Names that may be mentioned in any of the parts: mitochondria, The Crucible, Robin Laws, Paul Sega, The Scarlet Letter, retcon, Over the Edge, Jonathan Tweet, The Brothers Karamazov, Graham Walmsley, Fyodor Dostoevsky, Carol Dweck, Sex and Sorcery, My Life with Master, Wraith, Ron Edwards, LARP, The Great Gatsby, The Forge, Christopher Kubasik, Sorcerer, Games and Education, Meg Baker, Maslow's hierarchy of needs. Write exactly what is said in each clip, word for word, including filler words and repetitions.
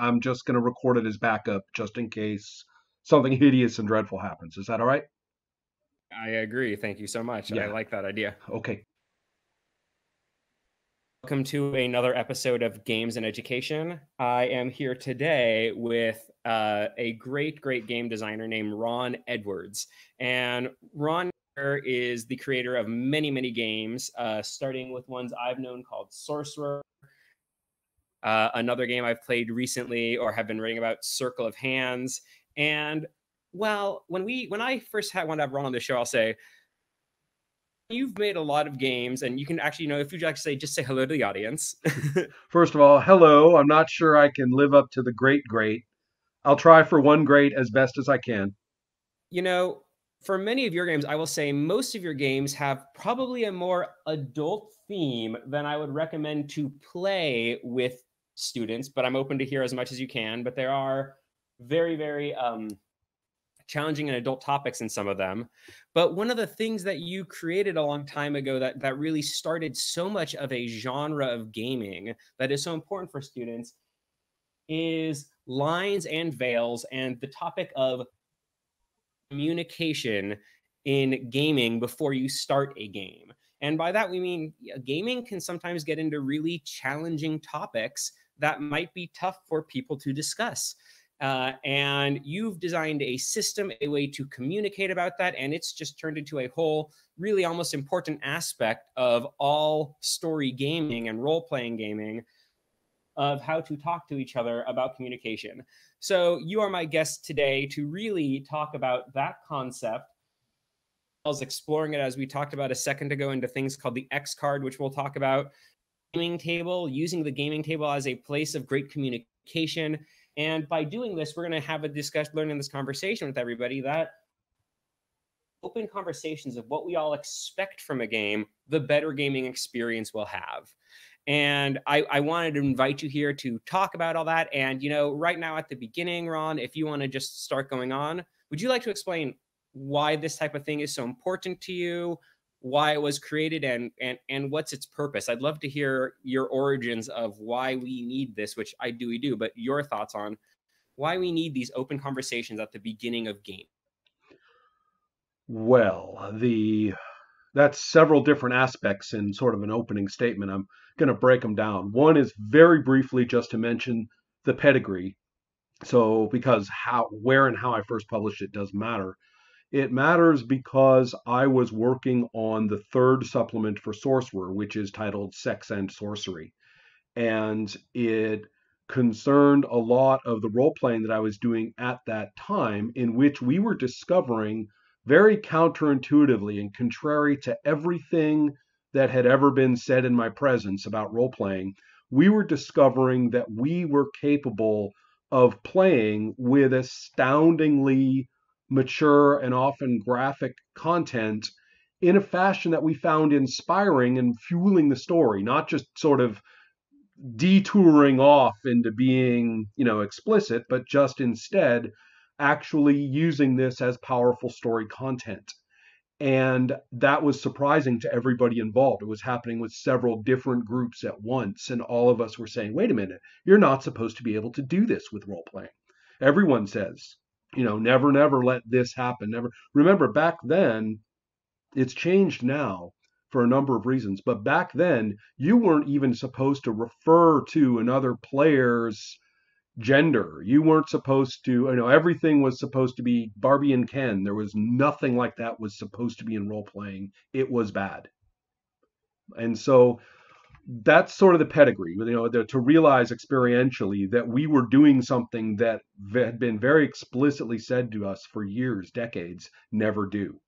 I'm just going to record it as backup just in case something hideous and dreadful happens. Is that all right? I agree. Thank you so much. Yeah. I like that idea. Okay. Welcome to another episode of Games and Education. I am here today with uh, a great, great game designer named Ron Edwards. And Ron is the creator of many, many games, uh, starting with ones I've known called Sorcerer. Uh, another game I've played recently or have been reading about, Circle of Hands. And, well, when we when I first had, wanted to have Ron on the show, I'll say, you've made a lot of games, and you can actually, you know, if you'd like to say, just say hello to the audience. First of all, hello. I'm not sure I can live up to the great great. I'll try for one great as best as I can. You know, for many of your games, I will say most of your games have probably a more adult theme than I would recommend to play with students, but I'm open to hear as much as you can. But there are very, very... Um, challenging and adult topics in some of them. But one of the things that you created a long time ago that, that really started so much of a genre of gaming that is so important for students is lines and veils and the topic of communication in gaming before you start a game. And by that, we mean gaming can sometimes get into really challenging topics that might be tough for people to discuss. Uh, and you've designed a system, a way to communicate about that, and it's just turned into a whole really almost important aspect of all story gaming and role-playing gaming of how to talk to each other about communication. So you are my guest today to really talk about that concept. I was exploring it as we talked about a second ago into things called the X card, which we'll talk about, gaming table, using the gaming table as a place of great communication. And by doing this, we're going to have a discussion, learn in this conversation with everybody that open conversations of what we all expect from a game, the better gaming experience we'll have. And I, I wanted to invite you here to talk about all that. And, you know, right now at the beginning, Ron, if you want to just start going on, would you like to explain why this type of thing is so important to you, why it was created, and, and, and what's its purpose? I'd love to hear your origins of why we need this, which I do, we do, but your thoughts on why we need these open conversations at the beginning of game. Well, the that's several different aspects in sort of an opening statement. I'm going to break them down. One is very briefly just to mention the pedigree. So because how, where and how I first published it does matter. It matters because I was working on the third supplement for Sorcerer, which is titled Sex and Sorcery. And it concerned a lot of the role-playing that I was doing at that time, in which we were discovering very counterintuitively and contrary to everything that had ever been said in my presence about role-playing, we were discovering that we were capable of playing with astoundingly mature and often graphic content in a fashion that we found inspiring and fueling the story, not just sort of detouring off into being, you know, explicit, but just instead actually using this as powerful story content. And that was surprising to everybody involved. It was happening with several different groups at once. And all of us were saying, wait a minute, you're not supposed to be able to do this with role playing. Everyone says, you know, never, never let this happen. Never. Remember, back then, it's changed now for a number of reasons. But back then, you weren't even supposed to refer to another player's gender. You weren't supposed to, you know, everything was supposed to be Barbie and Ken. There was nothing like that was supposed to be in role-playing. It was bad. And so that's sort of the pedigree, you know, the, to realize experientially that we were doing something that had been very explicitly said to us for years, decades, never do.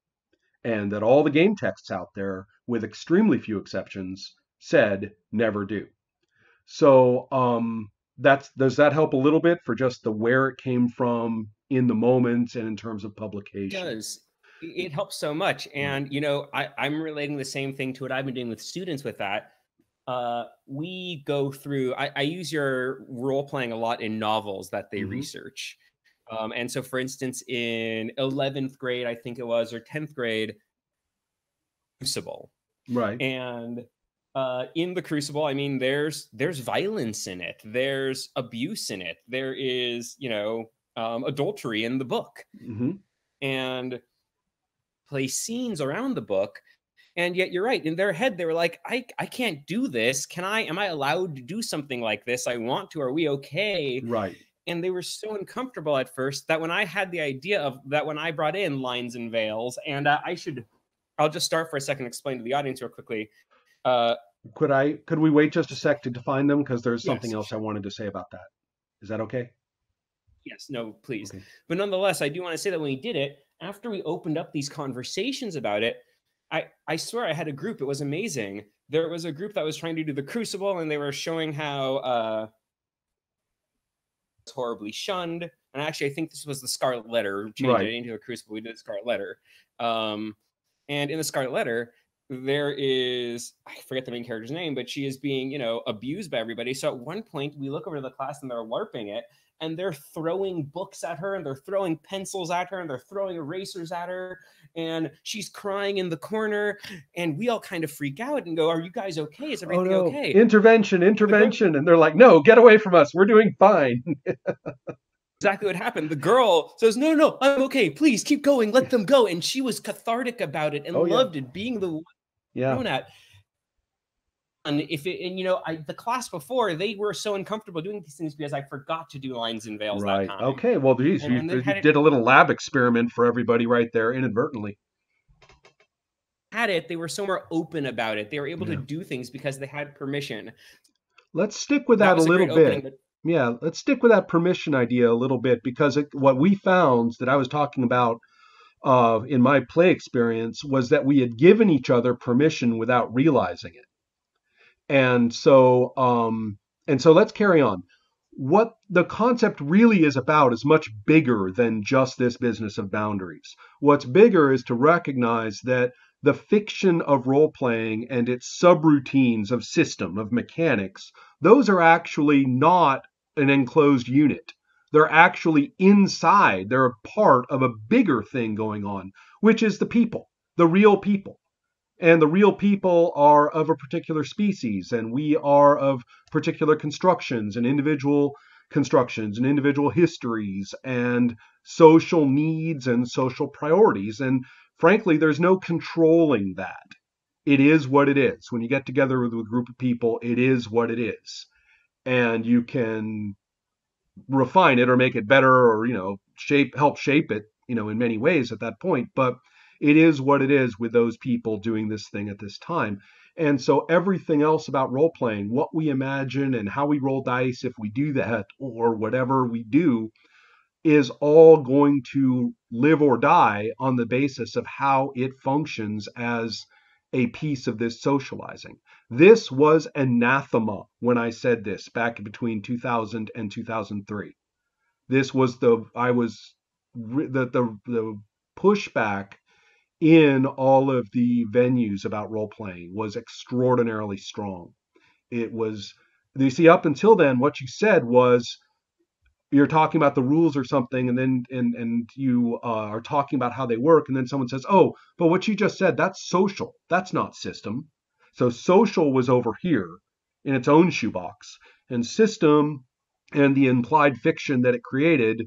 And that all the game texts out there, with extremely few exceptions, said never do. So um, that's, does that help a little bit for just the where it came from in the moment and in terms of publication? It does. It helps so much. And, you know, I, I'm relating the same thing to what I've been doing with students with that. Uh, we go through, I, I use your role playing a lot in novels that they mm-hmm. research. Um, and so for instance, in eleventh grade, I think it was, or tenth grade, Crucible. Right. And Uh, in The Crucible, I mean, there's there's violence in it. There's abuse in it. There is, you know, um, adultery in the book. Mm-hmm. And play scenes around the book. And yet you're right. In their head, they were like, I, I can't do this. Can I? Am I allowed to do something like this? I want to. Are we okay? Right. And they were so uncomfortable at first that when I had the idea of that, when I brought in Lines and Veils, and uh, I should, I'll just start for a second and explain to the audience real quickly. Uh, could I, could we wait just a sec to define them? Because there's something yes. else I wanted to say about that. Is that okay? Yes, no, please. Okay. But nonetheless, I do want to say that when we did it, after we opened up these conversations about it, I, I swear I had a group. It was amazing. There was a group that was trying to do The Crucible, and they were showing how uh, it's horribly shunned. And actually, I think this was The Scarlet Letter. We changed right. it into The Crucible. We did The Scarlet Letter. Um, and in The Scarlet Letter, there is, I forget the main character's name, but she is being, you know, abused by everybody. So at one point, we look over to the class, and they're LARPing it. And they're throwing books at her, and they're throwing pencils at her, and they're throwing erasers at her, and she's crying in the corner, and we all kind of freak out and go, are you guys okay? Is everything oh, no. okay? Intervention, intervention. The and they're like, no, get away from us. We're doing fine. Exactly what happened. The girl says, no, no, I'm okay. Please keep going. Let them go. And she was cathartic about it and oh, loved yeah. it, being the one yeah. thrown at. And if it, and you know, I, the class before, they were so uncomfortable doing these things because I forgot to do Lines and Veils. Right. That time. Okay. Well, geez, and, you, and you did it, a little lab experiment for everybody right there inadvertently. At it, they were so more open about it. They were able yeah. to do things because they had permission. Let's stick with that, that a little bit. Opening, but... Yeah. Let's stick with that permission idea a little bit, because it, what we found that I was talking about uh, in my play experience was that we had given each other permission without realizing it. And so um, and so let's carry on. What the concept really is about is much bigger than just this business of boundaries. What's bigger is to recognize that the fiction of role-playing and its subroutines of system, of mechanics, those are actually not an enclosed unit. They're actually inside. They're a part of a bigger thing going on, which is the people, the real people. And the real people are of a particular species, and we are of particular constructions and individual constructions and individual histories and social needs and social priorities. And frankly, there's no controlling that. It is what it is. When you get together with a group of people, it is what it is. And you can refine it or make it better or, you know, shape, help shape it, you know, in many ways at that point. But it is what it is with those people doing this thing at this time. And so everything else about role-playing, what we imagine and how we roll dice if we do that or whatever we do, is all going to live or die on the basis of how it functions as a piece of this socializing. This was anathema when I said this back between two thousand and two thousand three. This was the, I was, the, the, the pushback in all of the venues about role-playing was extraordinarily strong. It was, you see, up until then, what you said was, you're talking about the rules or something, and then and and you uh, are talking about how they work, and then someone says, oh, but what you just said, that's social. That's not system. So social was over here in its own shoebox, and system and the implied fiction that it created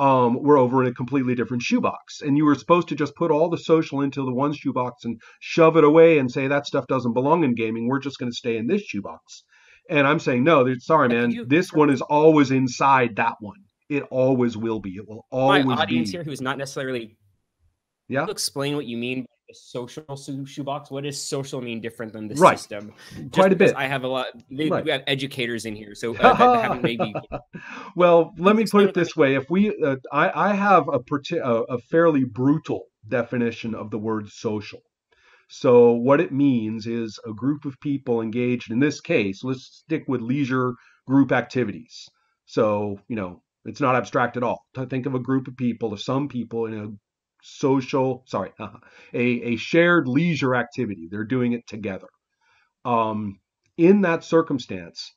Um, we're over in a completely different shoebox. And you were supposed to just put all the social into the one shoebox and shove it away and say that stuff doesn't belong in gaming. We're just going to stay in this shoebox. And I'm saying, no, sorry, man. This one is always inside that one. It always will be. It will always be. My audience here who is not necessarily... Yeah. Explain what you mean by the social shoebox. What does social mean different than the right. system? Just Quite a bit. I have a lot. They, right. We have educators in here, so uh, that haven't maybe. Well, let me put it this way: if we, uh, I, I have a, a fairly brutal definition of the word social. So what it means is a group of people engaged. In this case, let's stick with leisure group activities. So you know, it's not abstract at all. To think of a group of people, of some people in a social, sorry, uh, a, a shared leisure activity. They're doing it together. Um, in that circumstance,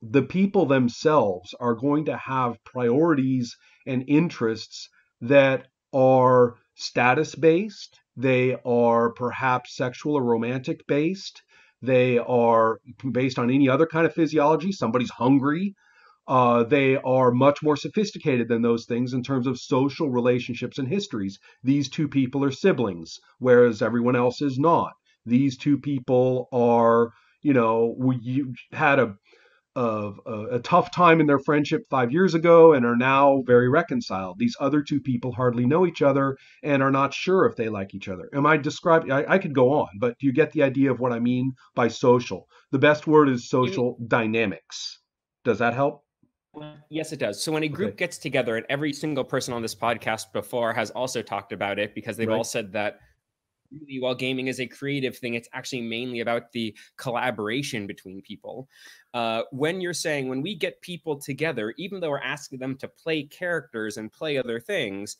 the people themselves are going to have priorities and interests that are status-based. They are perhaps sexual or romantic-based. They are based on any other kind of physiology. Somebody's hungry. Uh, they are much more sophisticated than those things in terms of social relationships and histories. These two people are siblings, whereas everyone else is not. These two people are, you know, you had a, a, a tough time in their friendship five years ago and are now very reconciled. These other two people hardly know each other and are not sure if they like each other. Am I describing? I, I could go on, but do you get the idea of what I mean by social? The best word is social dynamics. Does that help? Yes, it does. So when a group okay. gets together, and every single person on this podcast before has also talked about it, because they've right. all said that really, while gaming is a creative thing, it's actually mainly about the collaboration between people. Uh, when you're saying, when we get people together, even though we're asking them to play characters and play other things,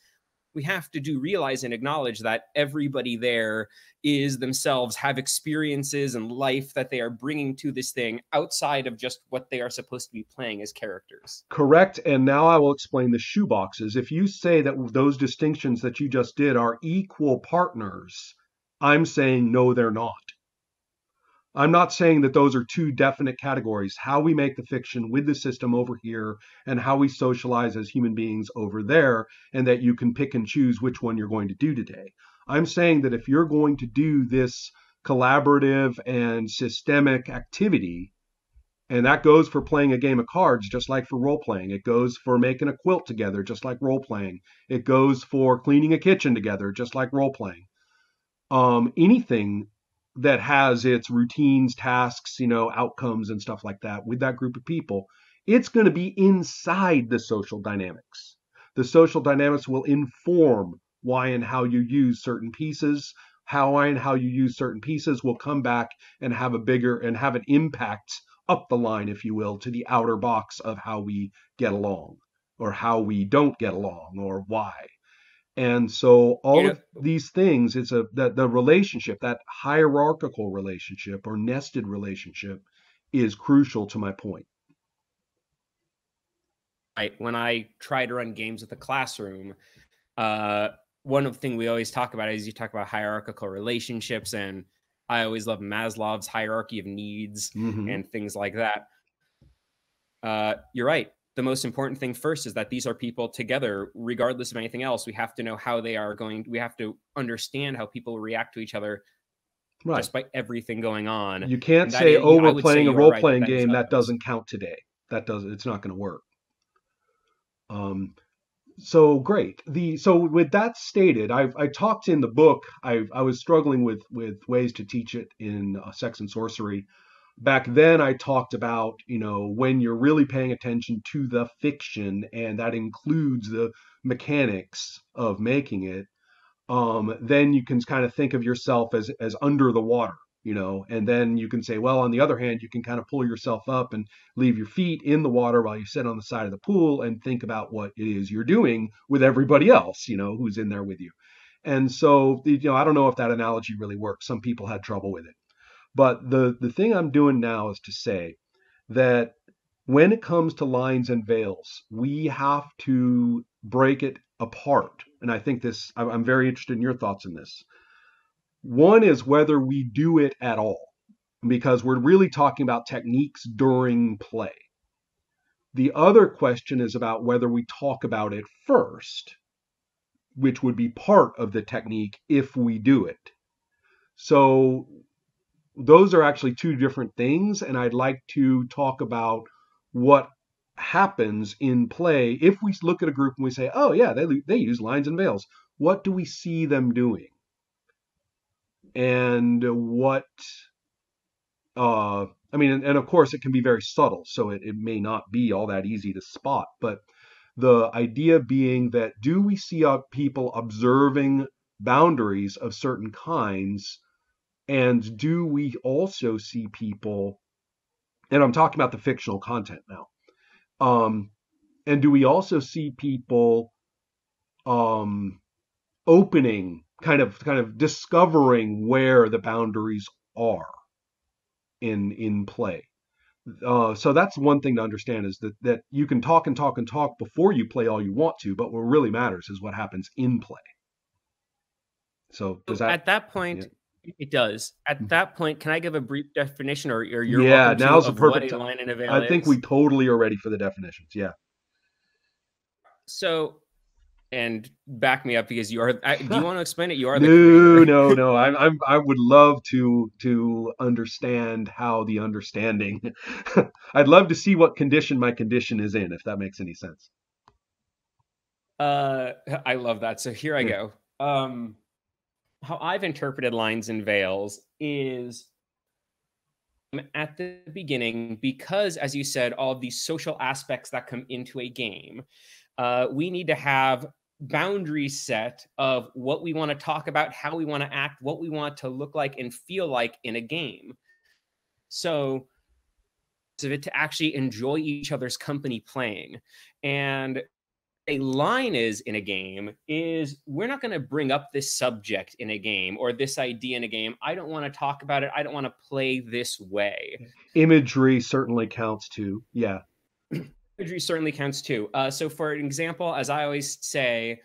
we have to do realize and acknowledge that everybody there is themselves, have experiences and life that they are bringing to this thing outside of just what they are supposed to be playing as characters. Correct. And now I will explain the shoeboxes. If you say that those distinctions that you just did are equal partners, I'm saying no, they're not. I'm not saying that those are two definite categories, how we make the fiction with the system over here and how we socialize as human beings over there, and that you can pick and choose which one you're going to do today. I'm saying that if you're going to do this collaborative and systemic activity, and that goes for playing a game of cards, just like for role-playing. It goes for making a quilt together, just like role-playing. It goes for cleaning a kitchen together, just like role-playing. Um, anything that has its routines, tasks, you know, outcomes and stuff like that with that group of people, it's going to be inside the social dynamics. The social dynamics will inform why and how you use certain pieces. How and how you use certain pieces will come back and have a bigger and have an impact up the line, if you will, to the outer box of how we get along or how we don't get along or why. And so all yeah. of these things, it's a that the relationship, that hierarchical relationship or nested relationship is crucial to my point. I, when I try to run games with a classroom, uh, one of the things we always talk about is you talk about hierarchical relationships. And I always love Maslow's hierarchy of needs mm-hmm. and things like that. Uh, you're right. The most important thing first is that these are people together, regardless of anything else. We have to know how they are going. We have to understand how people react to each other right. just by everything going on. You can't say, is, oh, we're playing a role-playing right, game. That doesn't count today. That doesn't, it's not going to work. Um, so great. The, so with that stated, I've, I talked in the book, I've, I was struggling with, with ways to teach it in uh, Sex and Sorcery. Back then, I talked about, you know, when you're really paying attention to the fiction, and that includes the mechanics of making it, um, then you can kind of think of yourself as, as under the water, you know, and then you can say, well, on the other hand, you can kind of pull yourself up and leave your feet in the water while you sit on the side of the pool and think about what it is you're doing with everybody else, you know, who's in there with you. And so, you know, I don't know if that analogy really works. Some people had trouble with it. But the, the thing I'm doing now is to say that when it comes to lines and veils, we have to break it apart. And I think this, I'm very interested in your thoughts on this. One is whether we do it at all, because we're really talking about techniques during play. The other question is about whether we talk about it first, which would be part of the technique if we do it. So those are actually two different things, and I'd like to talk about what happens in play if we look at a group and we say, oh, yeah, they, they use lines and veils. What do we see them doing? And what, uh, I mean, and, and of course, it can be very subtle, so it, it may not be all that easy to spot, but the idea being that do we see people observing boundaries of certain kinds? And do we also see people, and I'm talking about the fictional content now, um, and do we also see people um, opening, kind of kind of discovering where the boundaries are in in play? Uh, so that's one thing to understand is that, that you can talk and talk and talk before you play all you want to, but what really matters is what happens in play. So does that, at that point... Yeah. It does. At that point, can I give a brief definition, or, or your yeah, now's the perfect time. Line in a veil I think is? We totally are ready for the definitions. Yeah. So, and back me up because you are. I, do you want to explain it? You are. The no, no, no. I'm. I'm. I would love to to understand how the understanding. I'd love to see what condition my condition is in, if that makes any sense. Uh, I love that. So here I go. Um. How I've interpreted lines and veils is at the beginning, because, as you said, all of these social aspects that come into a game, uh, we need to have boundaries set of what we want to talk about, how we want to act, what we want to look like and feel like in a game. So, so to actually enjoy each other's company playing. And a line is in a game is we're not going to bring up this subject in a game or this idea in a game. I don't want to talk about it. I don't want to play this way. Imagery certainly counts too. Yeah. Imagery certainly counts too. Uh, so for an example, as I always say,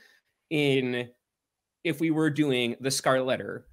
in if we were doing The Scarlet Letter,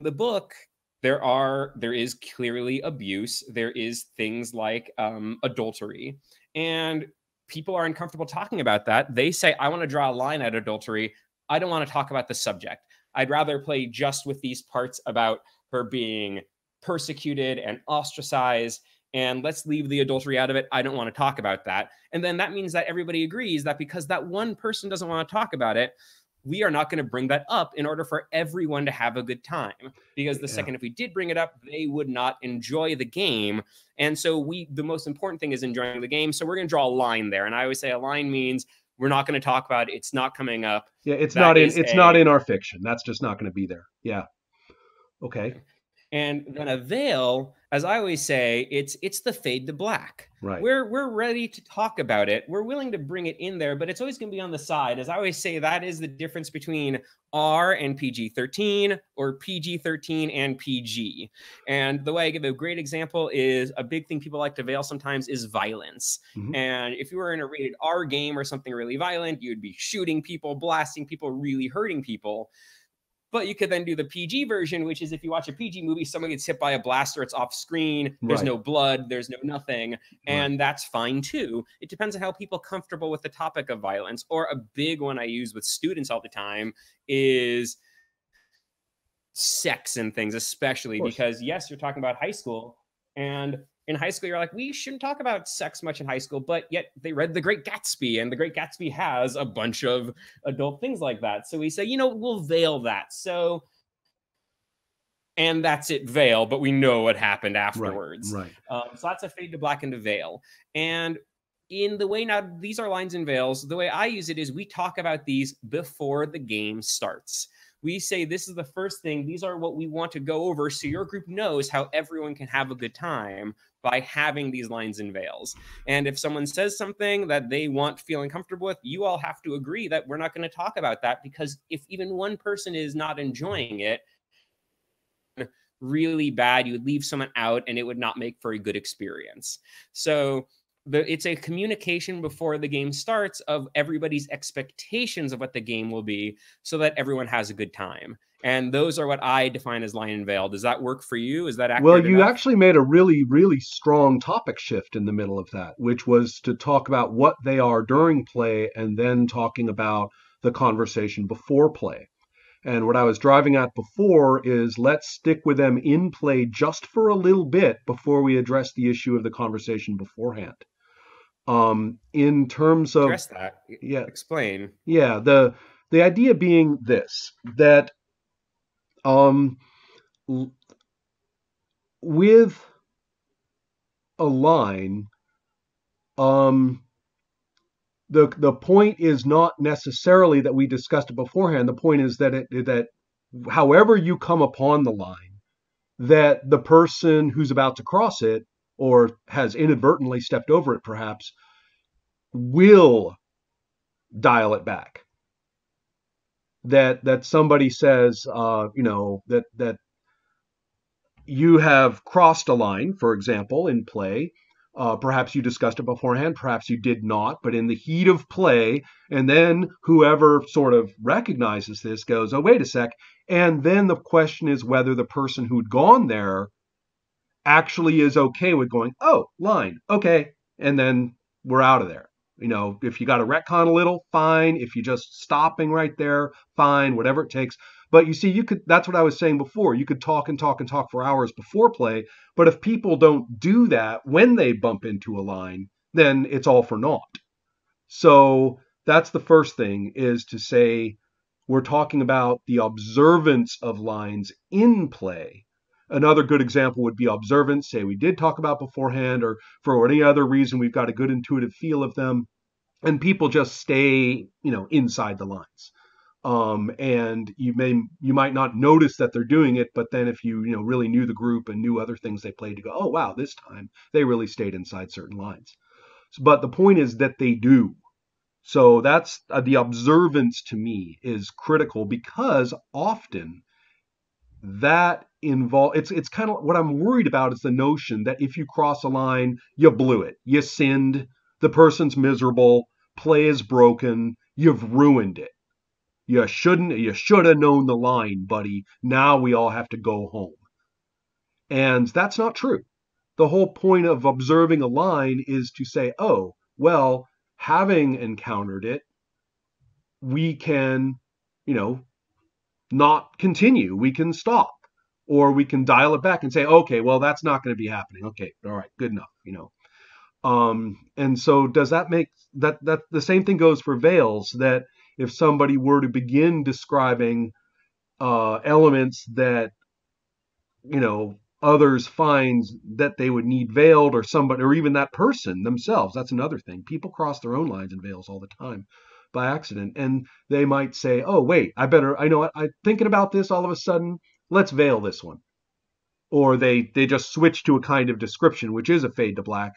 the book, there are there is clearly abuse. There is things like um, adultery, and people are uncomfortable talking about that. They say, I want to draw a line at adultery. I don't want to talk about the subject. I'd rather play just with these parts about her being persecuted and ostracized, and let's leave the adultery out of it. I don't want to talk about that. And then that means that everybody agrees that because that one person doesn't want to talk about it, we are not going to bring that up in order for everyone to have a good time. Because the yeah. second if we did bring it up, they would not enjoy the game. And so we, the most important thing is enjoying the game. So we're going to draw a line there. And I always say a line means we're not going to talk about it. It's not coming up. Yeah, it's that not in it's a, not in our fiction. That's just not going to be there. Yeah. Okay. And then a veil, as I always say, it's it's the fade to black. Right. We're we're ready to talk about it. We're willing to bring it in there, but it's always going to be on the side. As I always say, that is the difference between R and P G thirteen or P G thirteen and P G. And the way I give a great example is a big thing people like to veil sometimes is violence. Mm-hmm. And if you were in a rated R game or something really violent, you'd be shooting people, blasting people, really hurting people. But you could then do the P G version, which is if you watch a P G movie, someone gets hit by a blaster, it's off screen, there's right. no blood, there's no nothing, and right. that's fine too. It depends on how people are comfortable with the topic of violence. Or a big one I use with students all the time is sex and things, especially because, yes, you're talking about high school, and in high school, you're like, we shouldn't talk about sex much in high school, but yet they read The Great Gatsby, and The Great Gatsby has a bunch of adult things like that. So we say, you know, we'll veil that. So, and that's it, veil, but we know what happened afterwards. Right, right. Um, so that's a fade to black and to veil. And in the way, now, these are lines and veils. The way I use it is we talk about these before the game starts. We say, this is the first thing. These are what we want to go over. So your group knows how everyone can have a good time by having these lines and veils. And if someone says something that they want feeling comfortable with, you all have to agree that we're not going to talk about that, because if even one person is not enjoying it, really bad, you would leave someone out and it would not make for a good experience. So the, it's a communication before the game starts of everybody's expectations of what the game will be so that everyone has a good time. And those are what I define as line and veil. Does that work for you? Is that accurate? Well, you enough? Actually made a really, really strong topic shift in the middle of that, which was to talk about what they are during play and then talking about the conversation before play. And what I was driving at before is let's stick with them in play just for a little bit before we address the issue of the conversation beforehand. Um, in terms of address that, yeah, explain. Yeah, the the idea being this, that um, with a line, um, the the point is not necessarily that we discussed it beforehand. The point is that it that however you come upon the line, that the person who's about to cross it, or has inadvertently stepped over it perhaps, will dial it back. That that somebody says, uh, you know, that, that you have crossed a line, for example, in play. Uh, perhaps you discussed it beforehand, perhaps you did not, but in the heat of play, and then whoever sort of recognizes this goes, oh, wait a sec, And then the question is whether the person who'd gone there actually is okay with going, oh, line, okay, and then we're out of there. You know, if you got to retcon a little, fine. If you're just stopping right there, fine, whatever it takes. But you see, you could, that's what I was saying before. You could talk and talk and talk for hours before play. But if people don't do that when they bump into a line, then it's all for naught. So that's the first thing, is to say, we're talking about the observance of lines in play. Another good example would be observance, say we did talk about beforehand, or for any other reason, we've got a good intuitive feel of them, and people just stay, you know, inside the lines. Um, and you may, you might not notice that they're doing it, but then if you, you know, really knew the group and knew other things they played, to go, oh, wow, this time they really stayed inside certain lines. So, but the point is that they do. So that's uh, the observance to me is critical, because often that involve it's it's kind of what I'm worried about is the notion that if you cross a line, you blew it, you sinned, the person's miserable, play is broken, you've ruined it. You shouldn't, you should have known the line, buddy. Now we all have to go home. And that's not true. The whole point of observing a line is to say, oh, well, having encountered it, we can, you know, not continue. We can stop, or we can dial it back and say, okay, well, that's not going to be happening. Okay, all right, good enough, you know. Um, and so does that make that, that the same thing goes for veils, that if somebody were to begin describing uh, elements that, you know, others find that they would need veiled, or somebody, or even that person themselves. That's another thing. People cross their own lines and veils all the time by accident. And they might say, oh, wait, I better, I know what, I'm thinking about this all of a sudden. Let's veil this one. Or they, they just switch to a kind of description, which is a fade to black.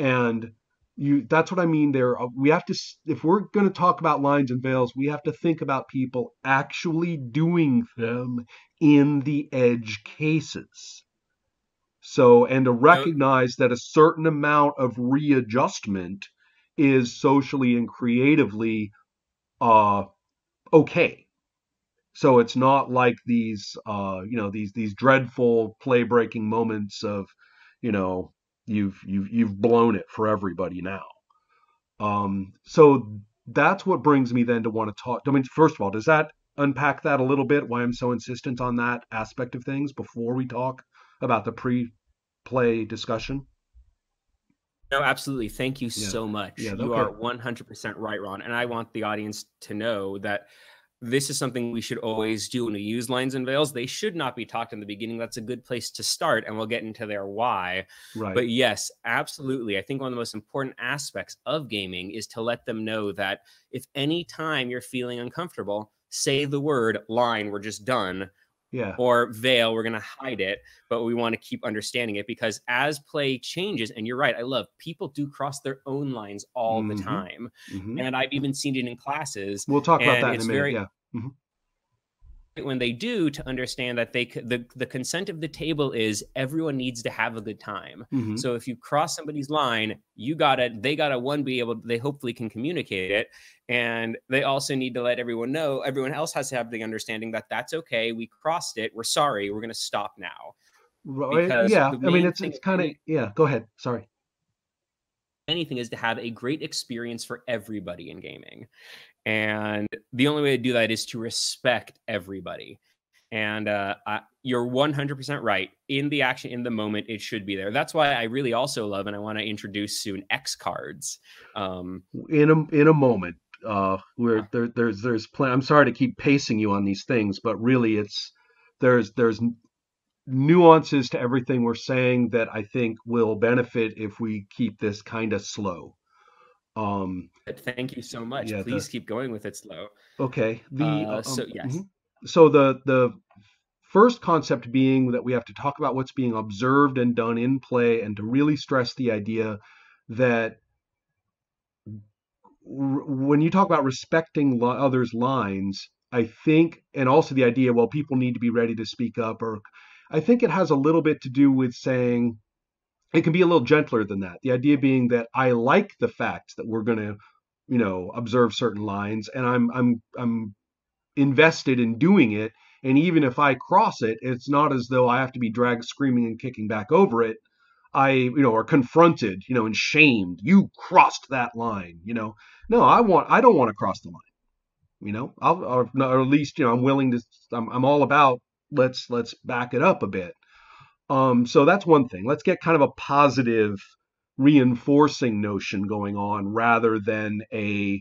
And you, that's what I mean there. We have to, if we're going to talk about lines and veils, we have to think about people actually doing them in the edge cases. So, and to recognize that a certain amount of readjustment is socially and creatively uh, okay. So it's not like these, uh, you know, these these dreadful play-breaking moments of, you know, you've you've you've blown it for everybody now. Um, so that's what brings me then to want to talk. I mean, first of all, does that unpack that a little bit? Why I'm so insistent on that aspect of things before we talk about the pre-play discussion? No, absolutely. Thank you yeah. so much. Yeah, you okay. are one hundred percent right, Ron. And I want the audience to know that this is something we should always do when we use lines and veils. They should not be talked in the beginning. That's a good place to start, and we'll get into their why. Right. But yes, absolutely. I think one of the most important aspects of gaming is to let them know that if any time you're feeling uncomfortable, say the word line, we're just done. Yeah. Or veil, we're going to hide it, but we want to keep understanding it, because as play changes, and you're right, I love people do cross their own lines all mm-hmm. the time. Mm-hmm. And I've even seen it in classes. We'll talk about that in a minute. Very, yeah. Mm-hmm. When they do, to understand that they the, the consent of the table is everyone needs to have a good time. Mm-hmm. So if you cross somebody's line, you got it, they got a one, be able, they hopefully can communicate it. And they also need to let everyone know, everyone else has to have the understanding that that's okay. We crossed it. We're sorry. We're going to stop now. Because yeah. I mean, it's, it's kind of, yeah, go ahead. Sorry. Anything is to have a great experience for everybody in gaming. And the only way to do that is to respect everybody. And uh, I, you're one hundred percent right. In the action, in the moment, it should be there. That's why I really also love, and I want to introduce soon, X cards. Um, in a in a moment, uh, where yeah. there there's there's plenty. I'm sorry to keep pacing you on these things, but really, it's there's there's nuances to everything we're saying that I think will benefit if we keep this kind of slow. Um, Thank you so much. Yeah, Please the, keep going with it slow. Okay. The uh, um, so yes. Mm-hmm. So the, the first concept being that we have to talk about what's being observed and done in play, and to really stress the idea that when you talk about respecting others' lines, I think, and also the idea, well, people need to be ready to speak up, or I think it has a little bit to do with saying, it can be a little gentler than that. The idea being that I like the fact that we're going to, you know, observe certain lines, and I'm, I'm, I'm, invested in doing it, And even if I cross it, it's not as though I have to be dragged screaming and kicking back over it. I, you know, are confronted, you know, and shamed. You crossed that line, you know. No, I want, I don't want to cross the line, you know. I'll, or, or at least, you know, I'm willing to. I'm, I'm all about let's let's back it up a bit. Um, so that's one thing. Let's get kind of a positive, reinforcing notion going on rather than a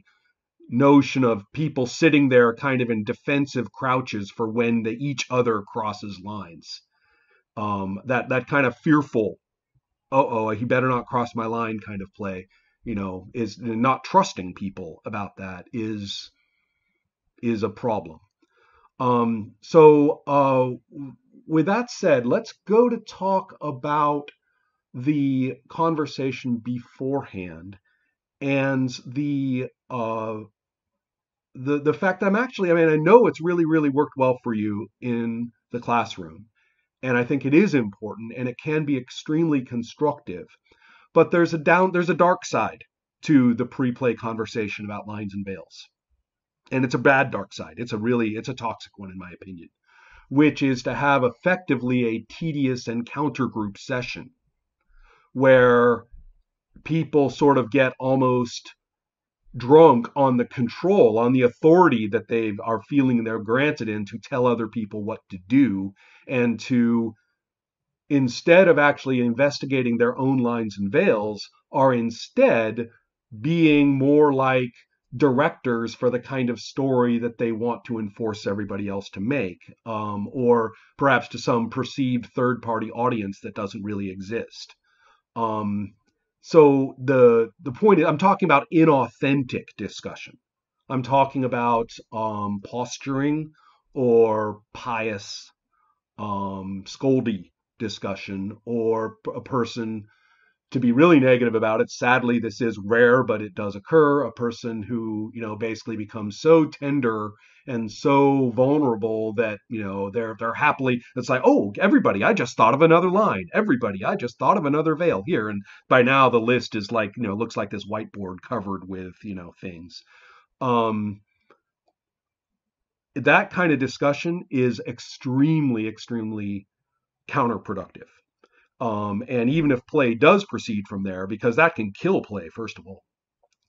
notion of people sitting there kind of in defensive crouches for when the each other crosses lines. Um, that that kind of fearful, uh oh, he better not cross my line kind of play, you know, is not trusting people about that is is a problem. Um, so uh, with that said, let's go to talk about the conversation beforehand and the uh, the the fact that I'm actually, I mean, I know it's really, really worked well for you in the classroom. And I think it is important and it can be extremely constructive. But there's a down, there's a dark side to the pre-play conversation about lines and veils. And it's a bad dark side. It's a really, it's a toxic one in my opinion, which is to have effectively a tedious encounter group session where people sort of get almost drunk on the control, on the authority that they are feeling they're granted in to tell other people what to do and to, instead of actually investigating their own lines and veils, are instead being more like directors for the kind of story that they want to enforce everybody else to make, um, or perhaps to some perceived third-party audience that doesn't really exist. Um, So the the point is, I'm talking about inauthentic discussion. I'm talking about um, posturing or pious, um, scoldy discussion, or a person, to be really negative about it, sadly, this is rare, but it does occur, a person who, you know, basically becomes so tender and so vulnerable that, you know, they're they're happily, it's like, oh, everybody, I just thought of another line. Everybody, I just thought of another veil here. And by now the list is like, you know, looks like this whiteboard covered with, you know, things. Um, that kind of discussion is extremely, extremely counterproductive. Um, and even if play does proceed from there, because that can kill play, first of all.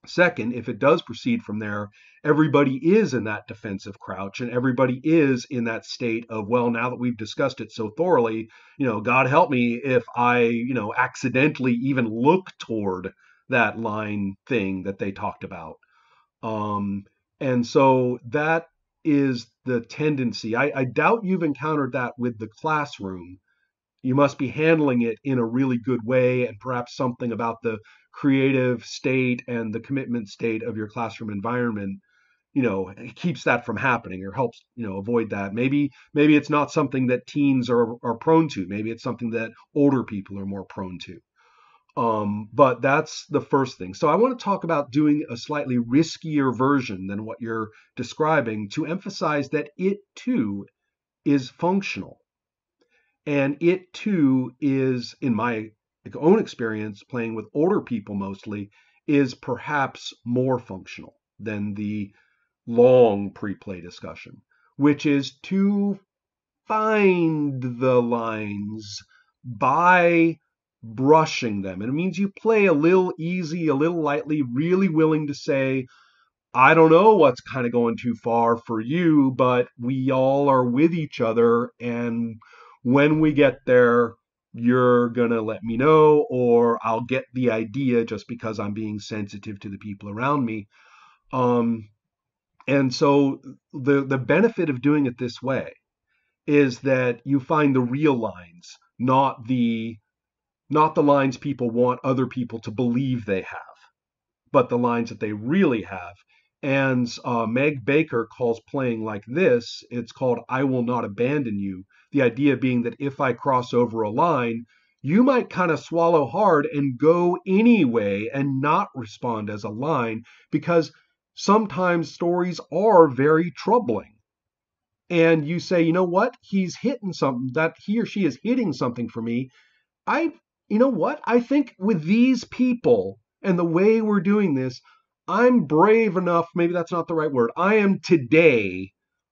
Second, if it does proceed from there, everybody is in that defensive crouch and everybody is in that state of, well, now that we've discussed it so thoroughly, you know, God help me if I, you know, accidentally even look toward that line thing that they talked about. Um, and so that is the tendency. I, I doubt you've encountered that with the classroom. You must be handling it in a really good way, and perhaps something about the creative state and the commitment state of your classroom environment, you know, keeps that from happening or helps, you know, avoid that. Maybe maybe it's not something that teens are, are prone to. Maybe it's something that older people are more prone to. Um, but that's the first thing. So I want to talk about doing a slightly riskier version than what you're describing to emphasize that it, too, is functional. And it, too, is, in my own experience, playing with older people mostly, is perhaps more functional than the long pre-play discussion, which is to find the lines by brushing them. And it means you play a little easy, a little lightly, really willing to say, I don't know what's kind of going too far for you, but we all are with each other, and when we get there, you're going to let me know, or I'll get the idea just because I'm being sensitive to the people around me. Um, and so the, the benefit of doing it this way is that you find the real lines, not the, not the lines people want other people to believe they have, but the lines that they really have. And uh, Meg Baker calls playing like this, it's called I Will Not Abandon You. The idea being that if I cross over a line, you might kind of swallow hard and go anyway and not respond as a line, because sometimes stories are very troubling. And you say, you know what? He's hitting something, that he or she is hitting something for me. I, you know what? I think with these people and the way we're doing this, I'm brave enough, maybe that's not the right word, I am today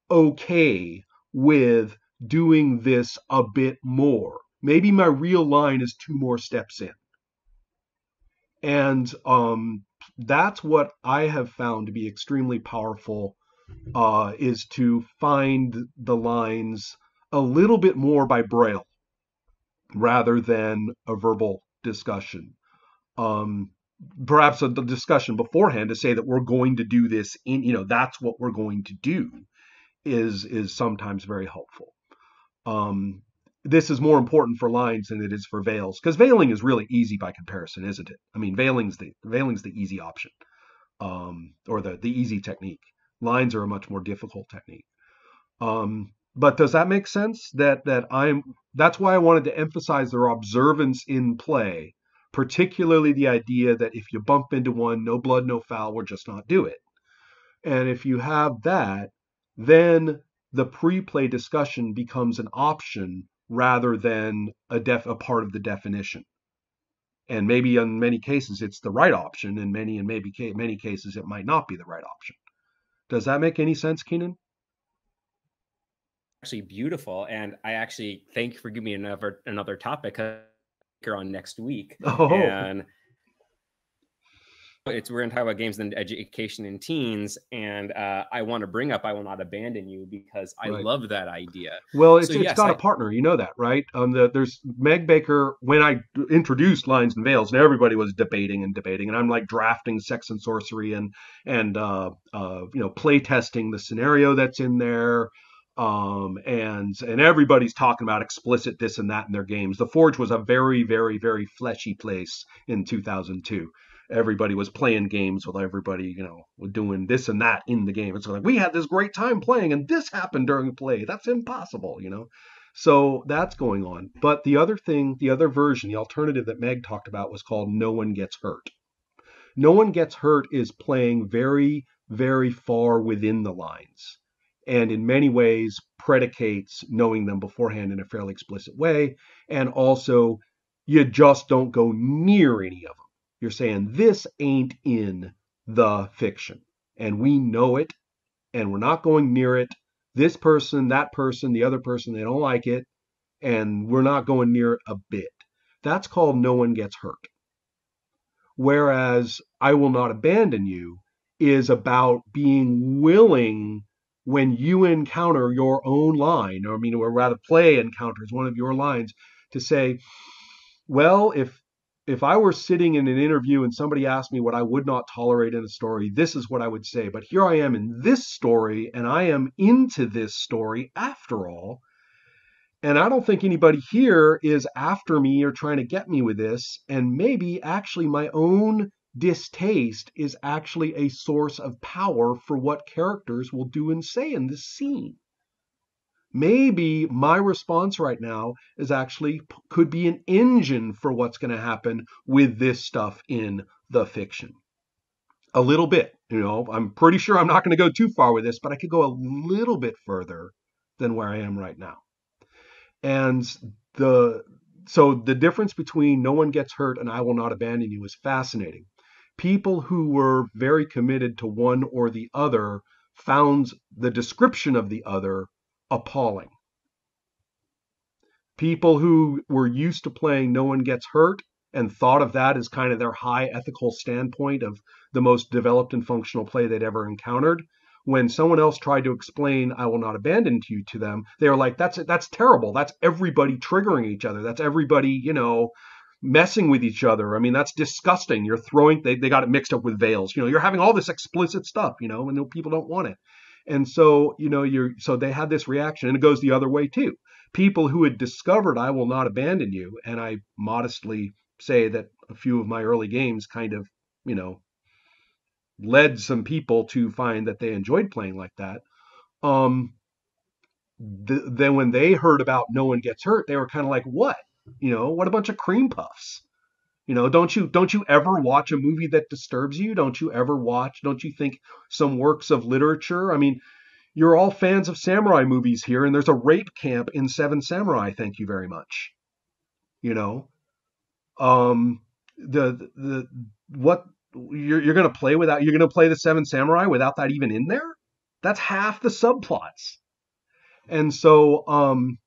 okay with doing this a bit more. Maybe my real line is two more steps in. And um, that's what I have found to be extremely powerful, uh, is to find the lines a little bit more by braille rather than a verbal discussion. Um, perhaps a discussion beforehand to say that we're going to do this in, you know, that's what we're going to do is, is sometimes very helpful. Um, This is more important for lines than it is for veils, because veiling is really easy by comparison, isn't it? I mean, veiling's the veiling's the easy option, um, or the the easy technique. Lines are a much more difficult technique. Um, but does that make sense? That that I'm that's why I wanted to emphasize their observance in play, particularly the idea that if you bump into one, no blood, no foul, we're just not do it. And if you have that, then the pre-play discussion becomes an option rather than a def a part of the definition. And maybe in many cases it's the right option, and many and maybe ca many cases it might not be the right option. Does that make any sense, Kenan? Actually beautiful, and I actually thank you for giving me another another topic on next week. Oh. And it's we're going to talk about games and education in teens, and uh, I want to bring up I Will Not Abandon You, because I right. love that idea. Well, it's, so, it's yes, got I, a partner, you know that, right? Um, the, there's Meg Baker. When I introduced Lines and Veils, and everybody was debating and debating, and I'm like drafting Sex and Sorcery and and uh, uh, you know, play testing the scenario that's in there, um, and and everybody's talking about explicit this and that in their games. The Forge was a very, very, very fleshy place in two thousand two. Everybody was playing games with everybody, you know, doing this and that in the game. It's like, we had this great time playing and this happened during play. That's impossible, you know. So that's going on. But the other thing, the other version, the alternative that Meg talked about was called No One Gets Hurt. No One Gets Hurt is playing very, very far within the lines, and in many ways predicates knowing them beforehand in a fairly explicit way. And also, you just don't go near any of them. You're saying this ain't in the fiction, and we know it, and we're not going near it. This person, that person, the other person, they don't like it, and we're not going near it a bit. That's called No One Gets Hurt. Whereas I Will Not Abandon You is about being willing, when you encounter your own line, or I mean, or rather play encounters one of your lines, to say, well, if If I were sitting in an interview and somebody asked me what I would not tolerate in a story, this is what I would say. But here I am in this story, and I am into this story after all. And I don't think anybody here is after me or trying to get me with this. And maybe actually my own distaste is actually a source of power for what characters will do and say in this scene. Maybe my response right now is actually could be an engine for what's going to happen with this stuff in the fiction. A little bit, you know, I'm pretty sure I'm not going to go too far with this, but I could go a little bit further than where I am right now. And the so the difference between No One Gets Hurt and I Will Not Abandon You is fascinating. People who were very committed to one or the other found the description of the other appalling. People who were used to playing No One Gets Hurt and thought of that as kind of their high ethical standpoint of the most developed and functional play they'd ever encountered, when someone else tried to explain I Will Not Abandon You to them, they were like, that's that's terrible. That's everybody triggering each other. That's everybody, you know, messing with each other. I mean, that's disgusting. You're throwing, they, they got it mixed up with veils. You know, you're having all this explicit stuff, you know, and people don't want it. And so, you know, you're, so they had this reaction, and it goes the other way too. People who had discovered I Will Not Abandon You, and I modestly say that a few of my early games kind of, you know, led some people to find that they enjoyed playing like that. Um, th then when they heard about No One Gets Hurt, they were kind of like, what? You know, what a bunch of cream puffs. You know, don't you don't you ever watch a movie that disturbs you? Don't you ever watch? Don't you think some works of literature? I mean, you're all fans of samurai movies here, and there's a rape camp in Seven Samurai. Thank you very much. You know, um, the the what you're you're gonna play without you're gonna play the Seven Samurai without that even in there? That's half the subplots. And so, um,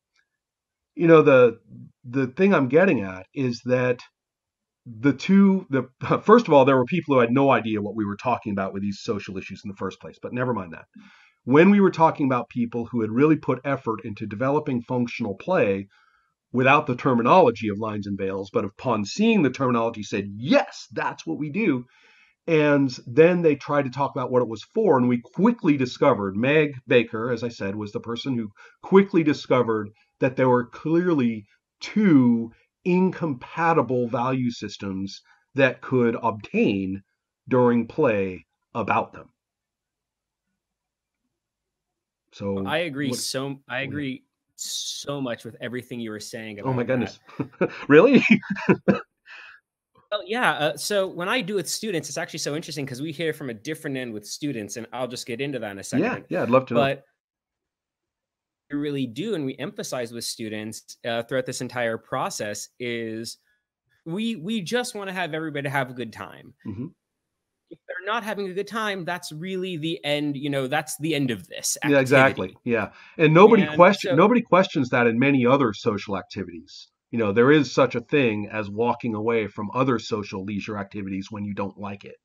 you know, the the thing I'm getting at is that the two, the first of all, there were people who had no idea what we were talking about with these social issues in the first place, but never mind that. When we were talking about people who had really put effort into developing functional play without the terminology of lines and veils, but upon seeing the terminology said, yes, that's what we do. And then they tried to talk about what it was for. And we quickly discovered, Meg Baker, as I said, was the person who quickly discovered that there were clearly two incompatible value systems that could obtain during play about them. So I agree. What, so I agree so much with everything you were saying. About oh my goodness. Really? Well, yeah. Uh, so when I do with students, it's actually so interesting because we hear from a different end with students, and I'll just get into that in a second. Yeah. Yeah. I'd love to. But know. We really do. And we emphasize with students uh, throughout this entire process is we, we just want to have everybody have a good time. Mm-hmm. If they're not having a good time, that's really the end, you know, that's the end of this activity. Yeah, exactly. Yeah. And nobody and question, so, nobody questions that in many other social activities. You know, there is such a thing as walking away from other social leisure activities when you don't like it.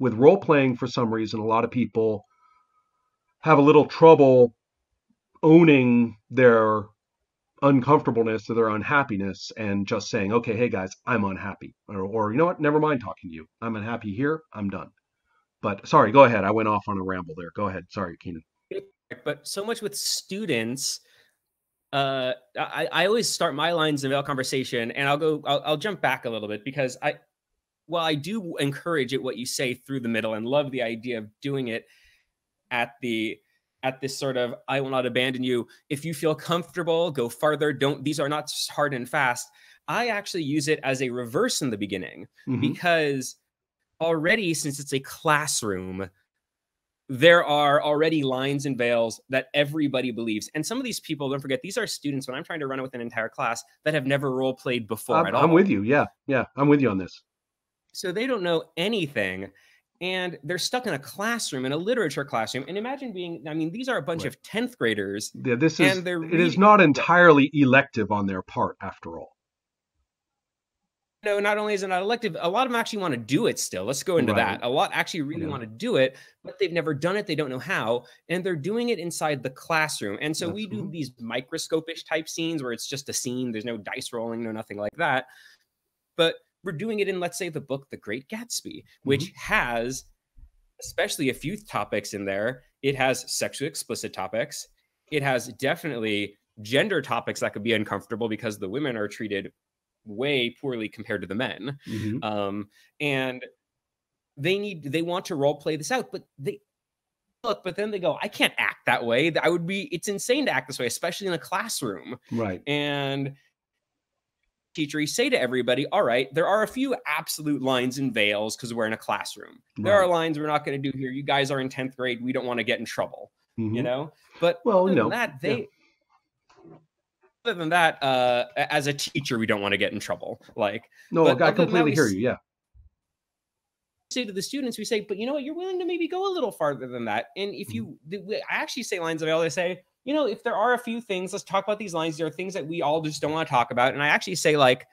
With role playing, for some reason, a lot of people have a little trouble owning their uncomfortableness or their unhappiness and just saying, okay, hey guys, I'm unhappy, or, or you know what, never mind talking to you, I'm unhappy here, I'm done. But sorry, go ahead, I went off on a ramble there, go ahead, sorry Keenan. But so much with students, uh I, I always start my lines of veil conversation, and I'll go I'll, I'll jump back a little bit, because I while I do encourage it, what you say through the middle, and love the idea of doing it at the at this sort of, I will not abandon you. If you feel comfortable, go farther. Don't, these are not hard and fast. I actually use it as a reverse in the beginning, mm-hmm. because already, since it's a classroom, there are already lines and veils that everybody believes. And some of these people, don't forget, these are students when I'm trying to run it with an entire class that have never role played before I'm, at all. I'm with you. Yeah. Yeah. I'm with you on this. So they don't know anything. And they're stuck in a classroom, in a literature classroom. And imagine being, I mean, these are a bunch right. of tenth graders. Yeah, this is, and it is not entirely elective on their part, after all. No, not only is it not elective, a lot of them actually want to do it still. Let's go into right. that. A lot actually really yeah. want to do it, but they've never done it. They don't know how. And they're doing it inside the classroom. And so That's we do cool. these microscopish type scenes where it's just a scene. There's no dice rolling, no nothing like that. But we're doing it in, let's say, the book, The Great Gatsby, which mm-hmm. has especially a few topics in there. It has sexually explicit topics. It has definitely gender topics that could be uncomfortable because the women are treated way poorly compared to the men. Mm-hmm. Um, and they need, they want to role play this out, but they look, but then they go, I can't act that way. I would be, it's insane to act this way, especially in a classroom. Right. And teacher, you say to everybody, all right, there are a few absolute lines and veils because we're in a classroom. Right. There are lines we're not going to do here. You guys are in tenth grade. We don't want to get in trouble, mm-hmm. you know? But well, other no. than that, they, yeah. other than that, uh, as a teacher, we don't want to get in trouble. Like, no, I completely that, hear you. Yeah. Say to the students, we say, but you know what? You're willing to maybe go a little farther than that. And if you, mm-hmm. I actually say lines of veil, they say, you know, if there are a few things, let's talk about these lines. There are things that we all just don't want to talk about. And I actually say, like,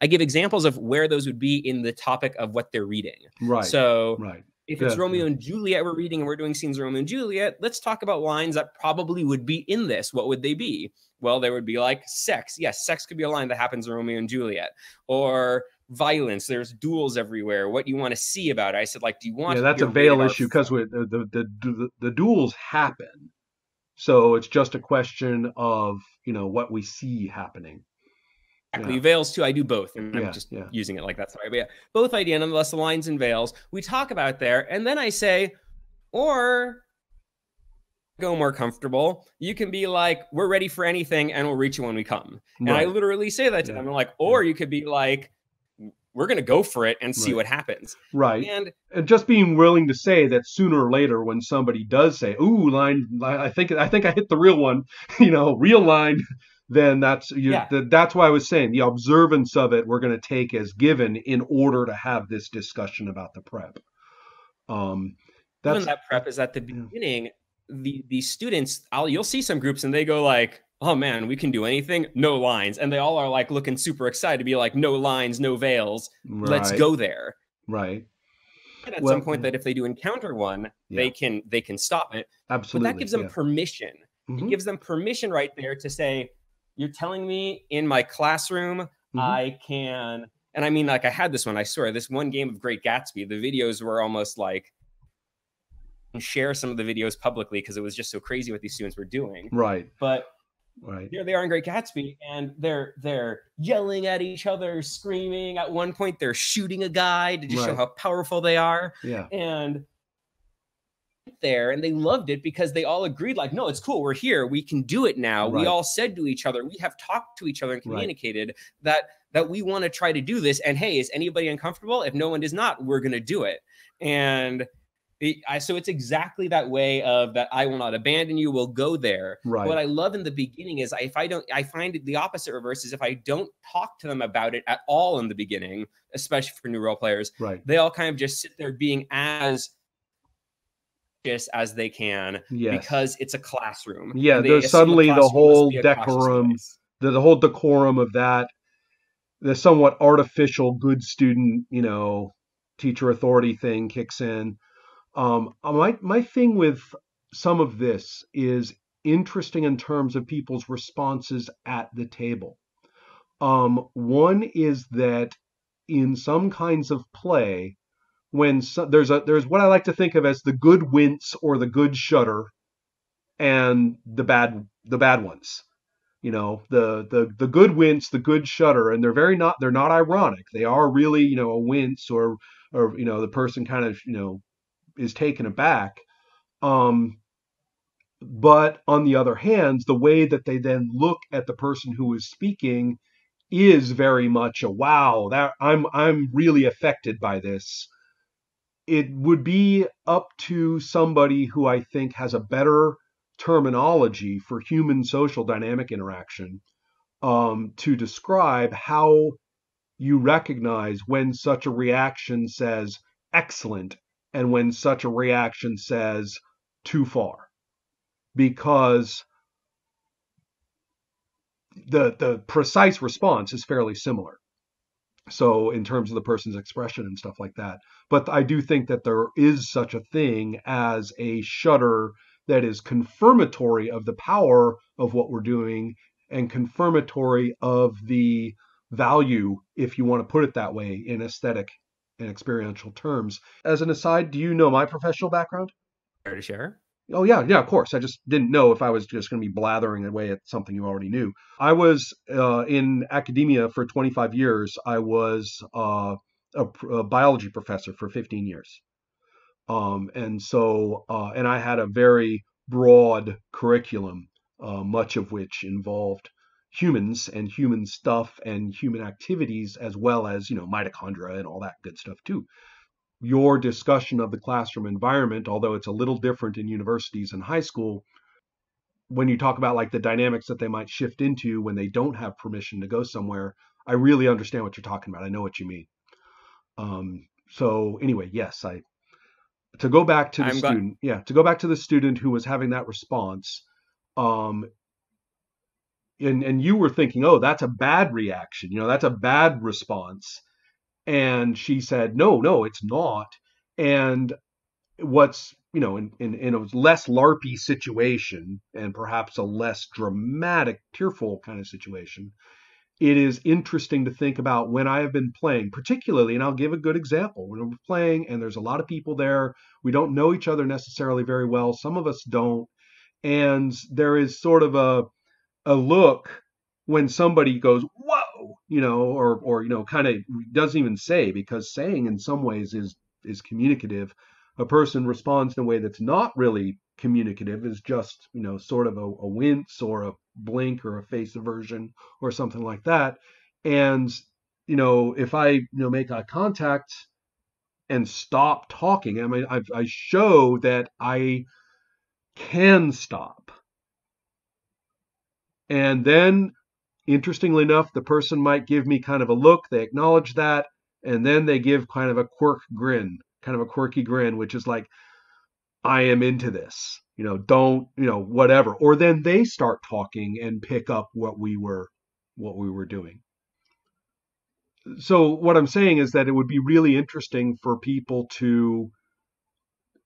I give examples of where those would be in the topic of what they're reading. Right. So right. if yeah. it's Romeo and Juliet we're reading and we're doing scenes of Romeo and Juliet, let's talk about lines that probably would be in this. What would they be? Well, there would be like sex. Yes, sex could be a line that happens in Romeo and Juliet. Or violence. There's duels everywhere. What do you want to see about it? I said, like, do you want yeah, to... Yeah, that's a veil issue because the, the, the, the, the duels happen. So it's just a question of, you know, what we see happening. Exactly. Yeah. Veils too. I do both. And I'm yeah, just yeah. using it like that. Sorry. But yeah, both idea. Nonetheless, the lines and veils we talk about there. And then I say, or go more comfortable. You can be like, we're ready for anything and we'll reach you when we come. Right. And I literally say that to yeah. them. I'm like, or yeah. you could be like, we're going to go for it and see right. what happens. Right. And, and just being willing to say that sooner or later, when somebody does say, ooh, line, line I think, I think I hit the real one, you know, real line, then that's, you, yeah. the, that's why I was saying the observance of it, we're going to take as given in order to have this discussion about the prep. Um, that's, that prep is at the beginning. Yeah. the the students, I'll, you'll see some groups and they go like, oh man, we can do anything, no lines. And they all are like looking super excited to be like, no lines, no veils, right. Let's go there. Right. And at well, some point that if they do encounter one, yeah. they can they can stop it. Absolutely. But that gives them yeah. permission. Mm-hmm. It gives them permission right there to say, you're telling me in my classroom, mm-hmm. I can, and I mean, like I had this one, I swear, this one game of Great Gatsby, the videos were almost like, share some of the videos publicly because it was just so crazy what these students were doing. Right. But right. here they are in Great Gatsby and they're they're yelling at each other, screaming. At one point, they're shooting a guy to just right. show how powerful they are. Yeah. And there and they loved it because they all agreed like, no, it's cool. We're here. We can do it now. Right. We all said to each other, we have talked to each other and communicated right. that that we want to try to do this. And hey, is anybody uncomfortable? If no one is not, we're going to do it. And It, I, so it's exactly that way of that I will not abandon you, we'll go there. Right. What I love in the beginning is I, if I don't, I find the opposite reverse is if I don't talk to them about it at all in the beginning, especially for new role players, right. they all kind of just sit there being as as they can yes. because it's a classroom. Yeah, there's suddenly the, the whole decorum, the, the whole decorum of that, the somewhat artificial good student, you know, teacher authority thing kicks in. Um, my, my thing with some of this is interesting in terms of people's responses at the table. Um, one is that in some kinds of play, when so, there's a, there's what I like to think of as the good wince or the good shudder and the bad, the bad ones, you know, the, the, the good wince, the good shudder, and they're very not, they're not ironic. They are really, you know, a wince or, or, you know, the person kind of, you know, is taken aback. Um, but on the other hand, the way that they then look at the person who is speaking is very much a, wow, that I'm, I'm really affected by this. It would be up to somebody who I think has a better terminology for human social dynamic interaction, um, to describe how you recognize when such a reaction says, excellent, and when such a reaction says too far, because the the precise response is fairly similar. So in terms of the person's expression and stuff like that. But I do think that there is such a thing as a shudder that is confirmatory of the power of what we're doing and confirmatory of the value, if you want to put it that way, in aesthetic in experiential terms. As an aside, do you know my professional background? Care to share? Oh yeah, yeah, of course. I just didn't know if I was just going to be blathering away at something you already knew. I was uh, in academia for twenty-five years. I was uh, a, a biology professor for fifteen years. Um, and so, uh, and I had a very broad curriculum, uh, much of which involved humans and human stuff and human activities, as well as, you know, mitochondria and all that good stuff too. Your discussion of the classroom environment, although it's a little different in universities and high school, when you talk about like the dynamics that they might shift into when they don't have permission to go somewhere, I really understand what you're talking about. I know what you mean. Um, so anyway, yes, I, to go back to the I'm student, yeah, to go back to the student who was having that response, um, And, and you were thinking, oh, that's a bad reaction. You know, that's a bad response. And she said, no, no, it's not. And what's, you know, in, in, in a less LARPy situation and perhaps a less dramatic, tearful kind of situation, it is interesting to think about when I have been playing, particularly, and I'll give a good example, when we're playing and there's a lot of people there, we don't know each other necessarily very well. Some of us don't. And there is sort of a, a look when somebody goes, whoa, you know, or, or, you know, kind of doesn't even say, because saying in some ways is, is communicative. A person responds in a way that's not really communicative, is just, you know, sort of a, a wince or a blink or a face aversion or something like that. And, you know, if I, you know, make eye contact and stop talking, I mean, I, I show that I can stop. And then, interestingly enough, the person might give me kind of a look. They acknowledge that. And then they give kind of a quirk grin, kind of a quirky grin, which is like, I am into this, you know, don't, you know, whatever. Or then they start talking and pick up what we were, what we were doing. So what I'm saying is that it would be really interesting for people to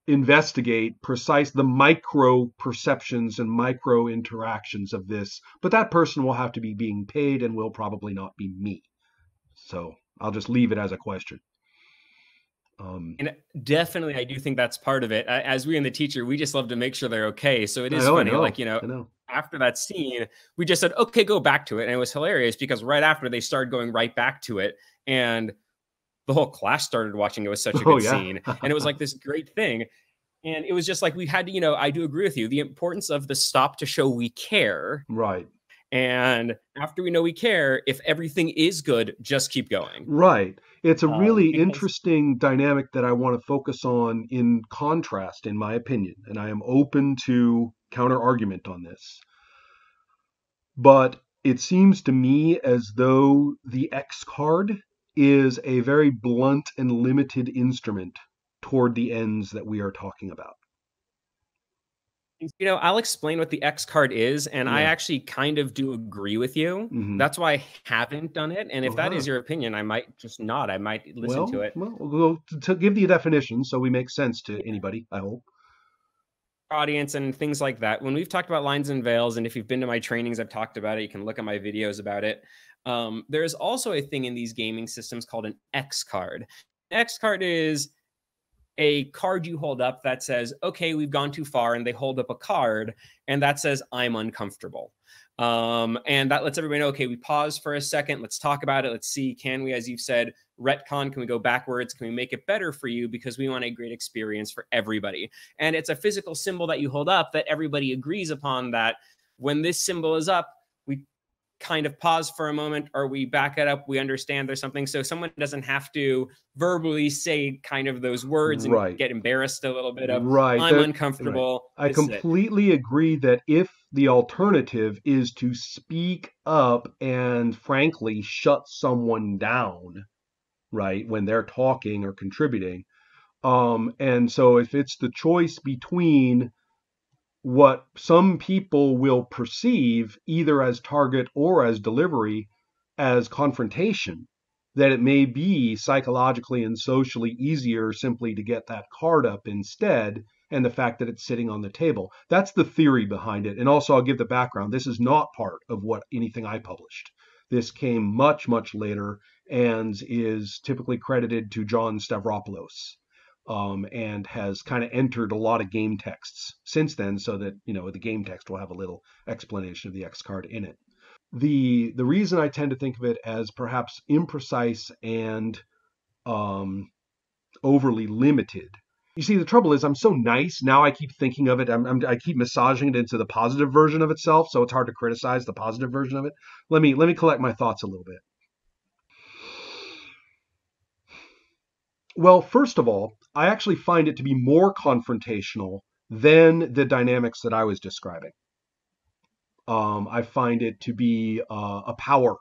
investigate precise the micro perceptions and micro interactions of this, but that person will have to be being paid and will probably not be me. So I'll just leave it as a question. Um, and definitely, I do think that's part of it. As we in the teacher, we just love to make sure they're okay. So it is know, funny, like, you know, know, after that scene, we just said, okay, go back to it. And it was hilarious because right after they started going right back to it and the whole class started watching. It was such a good oh, yeah. scene. And it was like this great thing. And it was just like, we had to, you know, I do agree with you. The importance of the stop to show we care. Right. And after we know we care, if everything is good, just keep going. Right. It's a really um, interesting dynamic that I want to focus on in contrast, in my opinion. And I am open to counter argument on this. But it seems to me as though the X card is a very blunt and limited instrument toward the ends that we are talking about. You know, I'll explain what the X card is, and yeah. I actually kind of do agree with you. Mm-hmm. That's why I haven't done it. And if uh-huh. that is your opinion, I might just not. I might listen well, to it. Well, well, to give the definition so we make sense to anybody, I hope. Audience and things like that. When we've talked about lines and veils, and if you've been to my trainings, I've talked about it. You can look at my videos about it. Um, there's also a thing in these gaming systems called an X card. An X card is a card you hold up that says, okay, we've gone too far, and they hold up a card, and that says, I'm uncomfortable. Um, and that lets everybody know, okay, we pause for a second, let's talk about it, let's see, can we, as you've said, retcon, can we go backwards, can we make it better for you, because we want a great experience for everybody. And it's a physical symbol that you hold up that everybody agrees upon that when this symbol is up, we kind of pause for a moment, or we back it up, we understand there's something, so someone doesn't have to verbally say kind of those words and right. get embarrassed a little bit of right. I'm that, uncomfortable. Right. I completely agree that if the alternative is to speak up and frankly shut someone down, right, when they're talking or contributing, um, and so if it's the choice between what some people will perceive either as target or as delivery as confrontation, that it may be psychologically and socially easier simply to get that card up instead, and the fact that it's sitting on the table. That's the theory behind it. And also I'll give the background. This is not part of what anything I published. This came much, much later and is typically credited to John Stavropoulos. Um, and has kind of entered a lot of game texts since then, so that, you know, the game text will have a little explanation of the X card in it. The the reason I tend to think of it as perhaps imprecise and um, overly limited. You see, the trouble is I'm so nice now. I keep thinking of it. I'm, I'm, I keep massaging it into the positive version of itself, so it's hard to criticize the positive version of it. Let me let me collect my thoughts a little bit. Well, first of all, I actually find it to be more confrontational than the dynamics that I was describing. Um, I find it to be uh, a power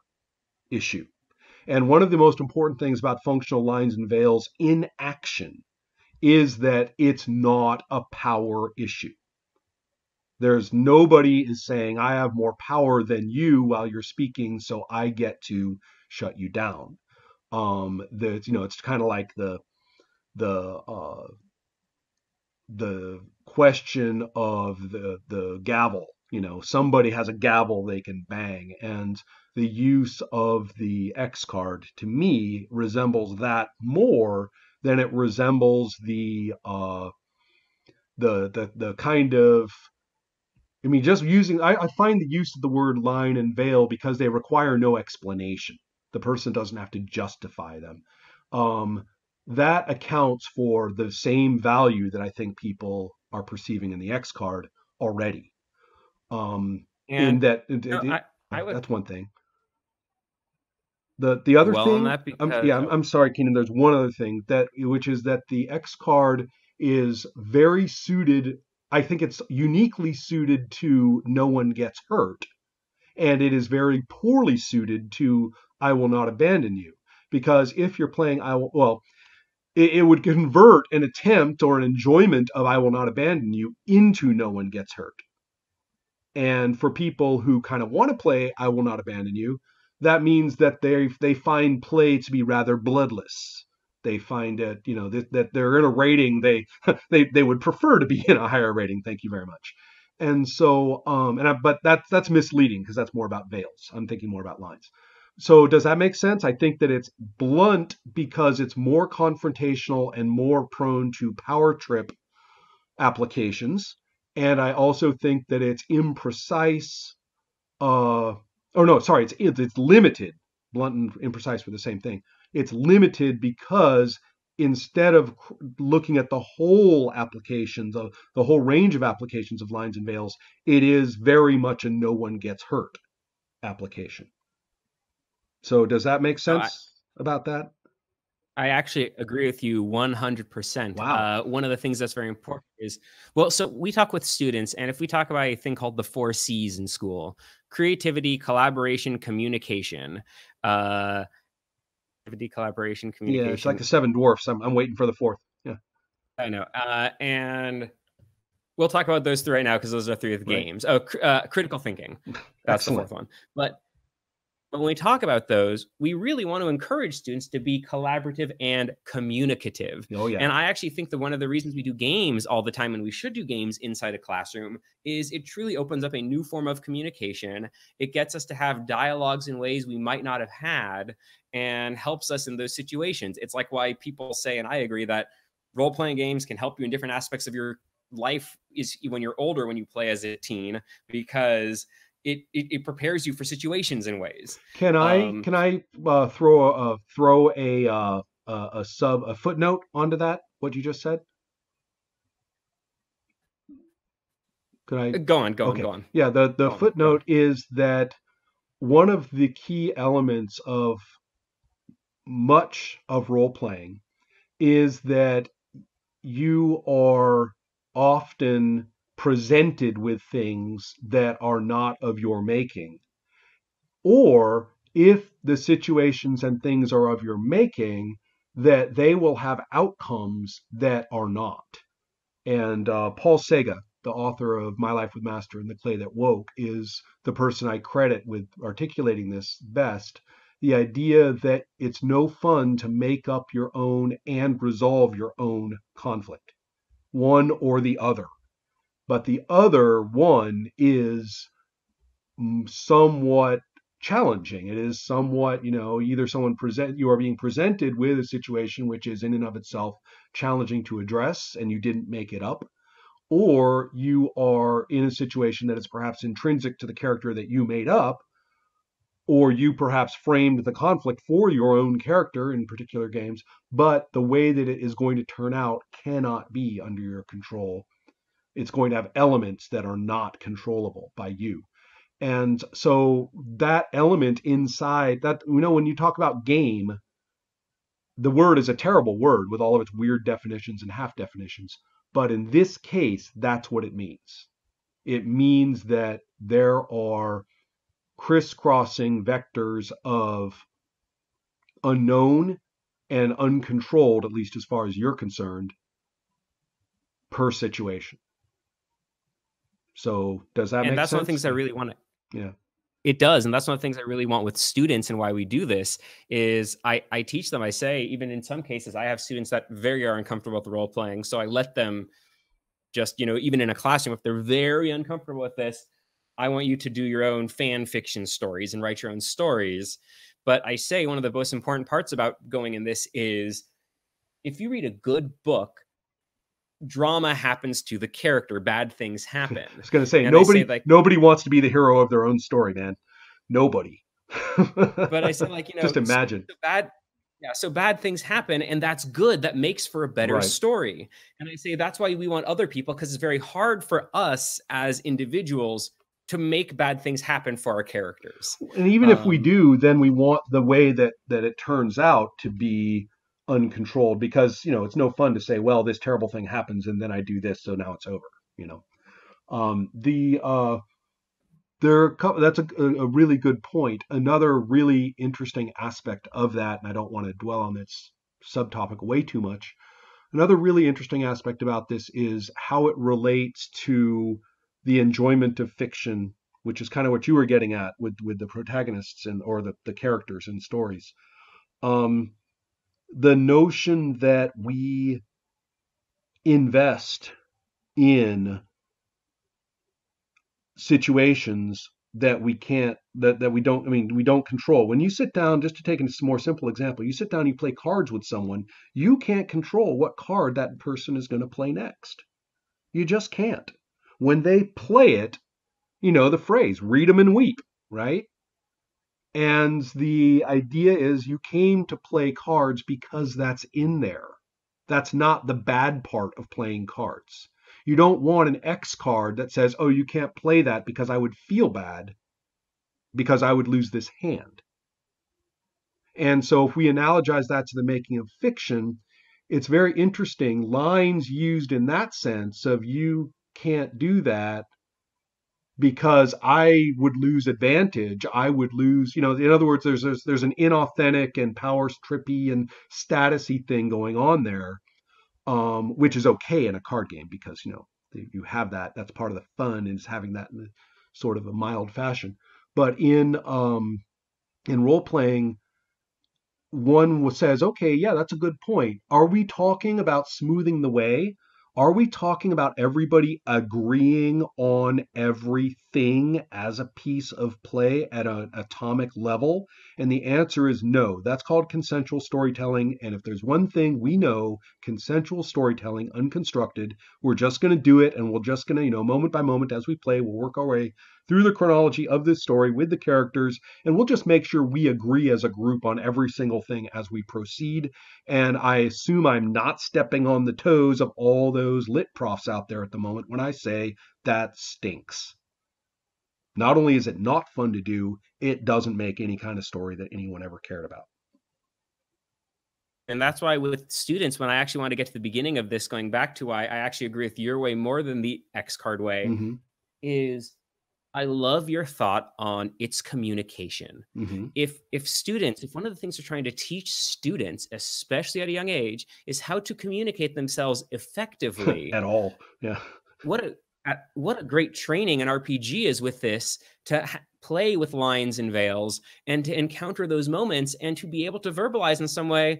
issue. And one of the most important things about functional lines and veils in action is that it's not a power issue. There's nobody is saying, I have more power than you while you're speaking, so I get to shut you down. Um, the, you know, it's kind of like the the uh, the question of the the gavel. You know, somebody has a gavel they can bang, and the use of the X card to me resembles that more than it resembles the uh, the the the kind of. I mean, just using I, I find the use of the word line and veil because they require no explanation. The person doesn't have to justify them. Um, that accounts for the same value that I think people are perceiving in the X card already. Um, and that it, no, it, I, I would, that's one thing. The the other well, thing, that because, I'm, yeah, I'm, I'm sorry, Keenan. There's one other thing that which is that the X card is very suited. I think it's uniquely suited to no one gets hurt, and it is very poorly suited to I will not abandon you, because if you're playing, I will, well, it, it would convert an attempt or an enjoyment of I Will Not Abandon You into No One Gets Hurt. And for people who kind of want to play I Will Not Abandon You, that means that they they find play to be rather bloodless. They find it, you know, that, that they're in a rating they they they would prefer to be in a higher rating. Thank you very much. And so, um, and I, but that's that's misleading because that's more about veils. I'm thinking more about lines. So does that make sense? I think that it's blunt because it's more confrontational and more prone to power trip applications. And I also think that it's imprecise. Uh, oh, no, sorry. It's, it's limited. Blunt and imprecise were the same thing. It's limited because instead of looking at the whole application, the, the whole range of applications of lines and veils, it is very much a no one gets hurt application. So does that make sense I, about that? I actually agree with you one hundred percent. Wow. Uh, one of the things that's very important is, well, so we talk with students, and if we talk about a thing called the four C's in school, creativity, collaboration, communication, uh, creativity, collaboration, communication. Yeah, it's like the Seven Dwarfs. I'm, I'm waiting for the fourth. Yeah, I know. Uh, and we'll talk about those three right now because those are three of the right. games. Oh, cr uh, critical thinking. That's the fourth one. But But when we talk about those, we really want to encourage students to be collaborative and communicative. Oh, yeah. And I actually think that one of the reasons we do games all the time, and we should do games inside a classroom, is it truly opens up a new form of communication. It gets us to have dialogues in ways we might not have had and helps us in those situations. It's like why people say, and I agree, that role-playing games can help you in different aspects of your life is when you're older, when you play as a teen, because It, it, it prepares you for situations in ways. Can I um, can I uh, throw a uh, throw a uh, a sub a footnote onto that? What you just said. Could I go on? Go okay. on. Go on. Yeah. The the go footnote on. is that one of the key elements of much of role playing is that you are often presented with things that are not of your making, or if the situations and things are of your making, that they will have outcomes that are not. And uh, Paul Sega, the author of My Life with Master and The Clay That Woke, is the person I credit with articulating this best. The idea that it's no fun to make up your own and resolve your own conflict, one or the other. But the other one is somewhat challenging. It is somewhat, you know, either someone present, you are being presented with a situation which is in and of itself challenging to address and you didn't make it up, or you are in a situation that is perhaps intrinsic to the character that you made up, or you perhaps framed the conflict for your own character in particular games, but the way that it is going to turn out cannot be under your control. It's going to have elements that are not controllable by you. And so that element inside that, you know, when you talk about game, the word is a terrible word with all of its weird definitions and half definitions. But in this case, that's what it means. It means that there are crisscrossing vectors of unknown and uncontrolled, at least as far as you're concerned, per situation. So does that make sense? And that's one of the things I really want to, yeah, it does. And that's one of the things I really want with students and why we do this is I, I teach them, I say, even in some cases, I have students that very are uncomfortable with the role playing. So I let them just, you know, even in a classroom, if they're very uncomfortable with this, I want you to do your own fan fiction stories and write your own stories. But I say one of the most important parts about going in this is if you read a good book, drama happens to the character. Bad things happen. I was going to say, and nobody, say, like, nobody wants to be the hero of their own story, man. Nobody. But I said, like, you know, just imagine. So bad, yeah, so bad things happen, and that's good. That makes for a better right. story. And I say that's why we want other people, because it's very hard for us as individuals to make bad things happen for our characters. And even um, if we do, then we want the way that that it turns out to be uncontrolled, because, you know, it's no fun to say, well, this terrible thing happens and then I do this, so now it's over, you know. Um, the uh, there are a couple, that's a, a really good point. Another really interesting aspect of that, and I don't want to dwell on this subtopic way too much. Another really interesting aspect about this is how it relates to the enjoyment of fiction, which is kind of what you were getting at with, with the protagonists and or the, the characters in stories. Um, the notion that we invest in situations that we can't, that, that we don't, I mean, we don't control. When you sit down, just to take a more simple example, you sit down, you play cards with someone, you can't control what card that person is going to play next. You just can't. When they play it, you know, the phrase, read them and weep, right? And the idea is you came to play cards because that's in there. That's not the bad part of playing cards. You don't want an X card that says, oh, you can't play that because I would feel bad because I would lose this hand. And so if we analogize that to the making of fiction, it's very interesting. Lines used in that sense of you can't do that because I would lose advantage. I would lose, you know, in other words, there's there's, there's an inauthentic and power trippy and status-y thing going on there. Um, which is okay in a card game because, you know, you have that. That's part of the fun is having that in a, sort of a mild fashion. But in um, in role-playing, one says, okay, yeah, that's a good point. Are we talking about smoothing the way? Are we talking about everybody agreeing on everything as a piece of play at an atomic level? And the answer is no. That's called consensual storytelling. And if there's one thing we know, consensual storytelling, unconstructed, we're just going to do it. And we're just going to, you know, moment by moment as we play, we'll work our way through the chronology of this story with the characters. And we'll just make sure we agree as a group on every single thing as we proceed. And I assume I'm not stepping on the toes of all those Those lit profs out there at the moment when I say that stinks. Not only is it not fun to do, it doesn't make any kind of story that anyone ever cared about. And that's why with students, when I actually want to get to the beginning of this, going back to why I actually agree with your way more than the X card way, mm-hmm. is I love your thought on its communication. Mm-hmm. If if students, if one of the things they're trying to teach students, especially at a young age, is how to communicate themselves effectively at all. Yeah. What a what a great training an R P G is with this, to ha- play with lines and veils and to encounter those moments and to be able to verbalize in some way.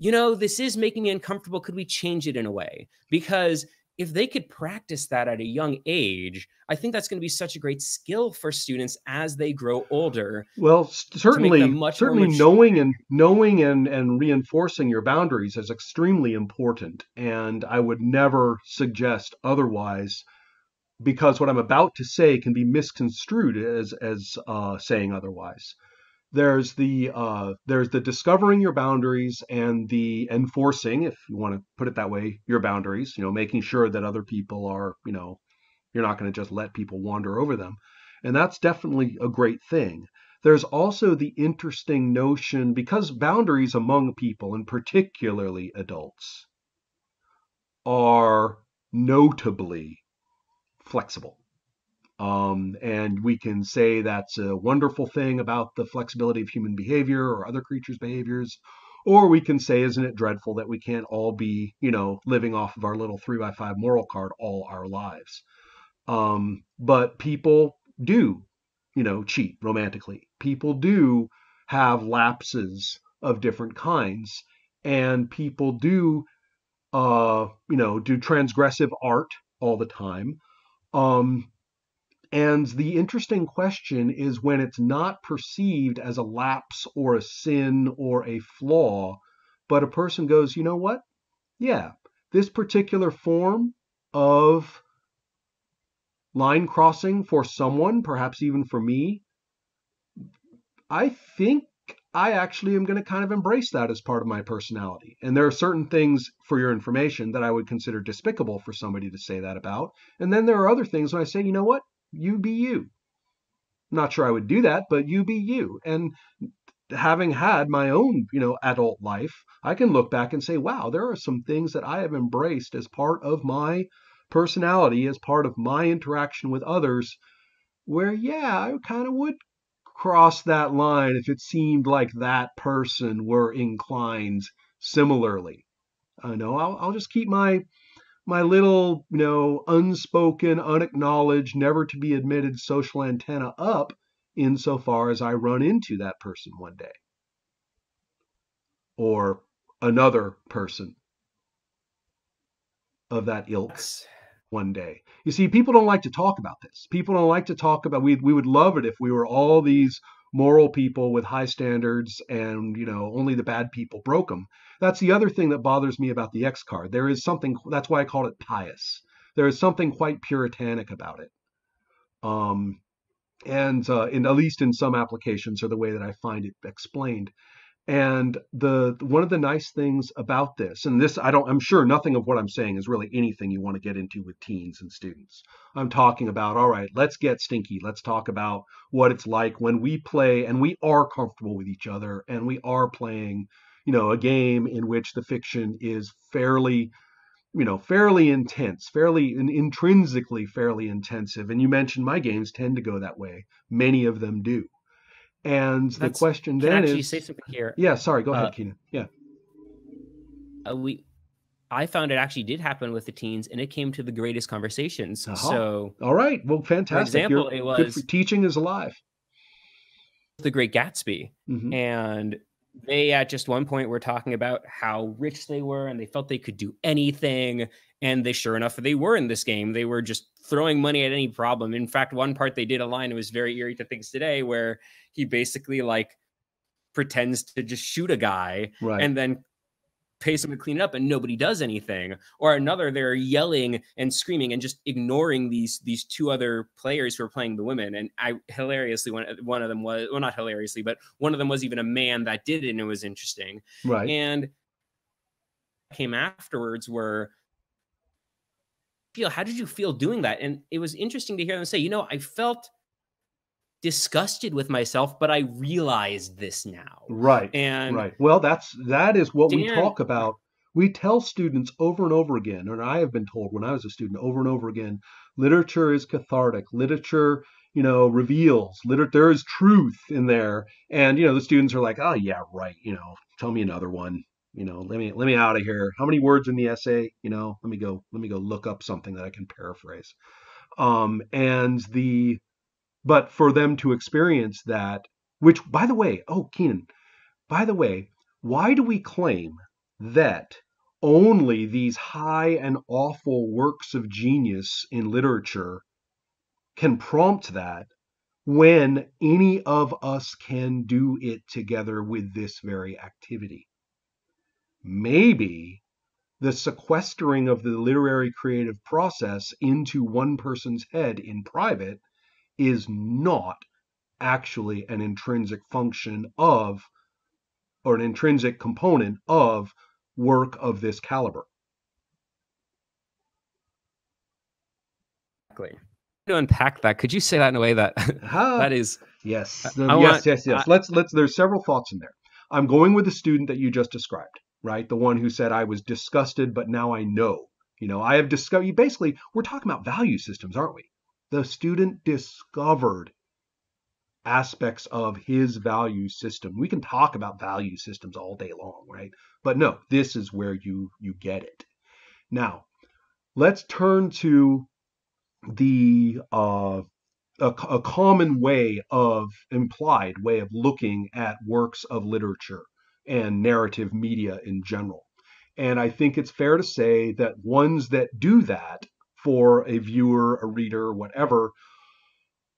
You know, this is making me uncomfortable. Could we change it in a way? Because if they could practice that at a young age, I think that's going to be such a great skill for students as they grow older. Well, certainly, much certainly knowing and knowing and, and reinforcing your boundaries is extremely important. And I would never suggest otherwise, because what I'm about to say can be misconstrued as, as uh, saying otherwise. There's the uh, there's the discovering your boundaries and the enforcing, if you want to put it that way, your boundaries, you know, making sure that other people are, you know, you're not going to just let people wander over them. And that's definitely a great thing. There's also the interesting notion, because boundaries among people, and particularly adults, are notably flexible. Um, and we can say that's a wonderful thing about the flexibility of human behavior or other creatures' behaviors, or we can say, isn't it dreadful that we can't all be, you know, living off of our little three by five moral card all our lives? Um, but people do, you know, cheat romantically. People do have lapses of different kinds, and people do, uh, you know, do transgressive art all the time. Um, And the interesting question is when it's not perceived as a lapse or a sin or a flaw, but a person goes, you know what? Yeah, this particular form of line crossing for someone, perhaps even for me, I think I actually am going to kind of embrace that as part of my personality. And there are certain things, for your information, that I would consider despicable for somebody to say that about. And then there are other things when I say, you know what? You be you. I'm not sure I would do that, but you be you. And having had my own, you know, adult life, I can look back and say, wow, there are some things that I have embraced as part of my personality, as part of my interaction with others, where, yeah, I kind of would cross that line if it seemed like that person were inclined similarly. I know I'll, I'll just keep my my little, you know, unspoken, unacknowledged, never to be admitted social antenna up insofar as I run into that person one day. Or another person of that ilk one day. You see, people don't like to talk about this. People don't like to talk about, we, we would love it if we were all these moral people with high standards and, you know, only the bad people broke them. That's the other thing that bothers me about the X card. There is something, that's why I called it pious. There is something quite puritanic about it. Um, and uh, in, at least in some applications or the way that I find it explained. And the one of the nice things about this, and this, I don't, I'm sure nothing of what I'm saying is really anything you want to get into with teens and students. I'm talking about, all right, let's get stinky. Let's talk about what it's like when we play and we are comfortable with each other and we are playing, you know, a game in which the fiction is fairly, you know, fairly intense, fairly and intrinsically fairly intensive. And you mentioned my games tend to go that way. Many of them do. And That's, the question then is, say something here? Yeah, sorry, go uh, ahead, Keenan. Yeah, uh, we, I found it actually did happen with the teens, and it came to the greatest conversations. Uh-huh. So, all right, well, fantastic. For example, You're, it was for, teaching is alive. The Great Gatsby, mm-hmm. and they at just one point were talking about how rich they were, and they felt they could do anything. And they, sure enough, they were in this game. They were just throwing money at any problem. In fact, one part they did a line that was very eerie to things today, where he basically like pretends to just shoot a guy, right, and then pays him to clean it up, and nobody does anything. Or another, they're yelling and screaming and just ignoring these these two other players who are playing the women. And I hilariously one one of them was well, not hilariously, but one of them was even a man that did it, and it was interesting. Right, and came afterwards were. Feel how did you feel doing that? And it was interesting to hear them say, you know, I felt disgusted with myself, but I realized this now. Right. And right. Well, that's that is what Dan, we talk about. We tell students over and over again, and I have been told when I was a student over and over again, literature is cathartic. Literature, you know, reveals. Liter there is truth in there. And you know, the students are like, oh yeah, right, you know, tell me another one. You know, let me let me out of here. How many words in the essay? You know, let me go. Let me go look up something that I can paraphrase. Um, and the, but for them to experience that, which, by the way, oh, Keenan, by the way, why do we claim that only these high and awful works of genius in literature can prompt that, when any of us can do it together with this very activity? Maybe the sequestering of the literary creative process into one person's head in private is not actually an intrinsic function of, or an intrinsic component of, work of this caliber. Exactly. To unpack that, could you say that in a way that uh, that is yes, I, I yes, want, yes, yes. I, let's let's. There's several thoughts in there. I'm going with the student that you just described. Right? The one who said, I was disgusted, but now I know, you know, I have discovered, basically, we're talking about value systems, aren't we? The student discovered aspects of his value system. We can talk about value systems all day long, right? But no, this is where you, you get it. Now, let's turn to the, uh, a, a common way of implied way of looking at works of literature and narrative media in general. And I think it's fair to say that ones that do that for a viewer, a reader, whatever,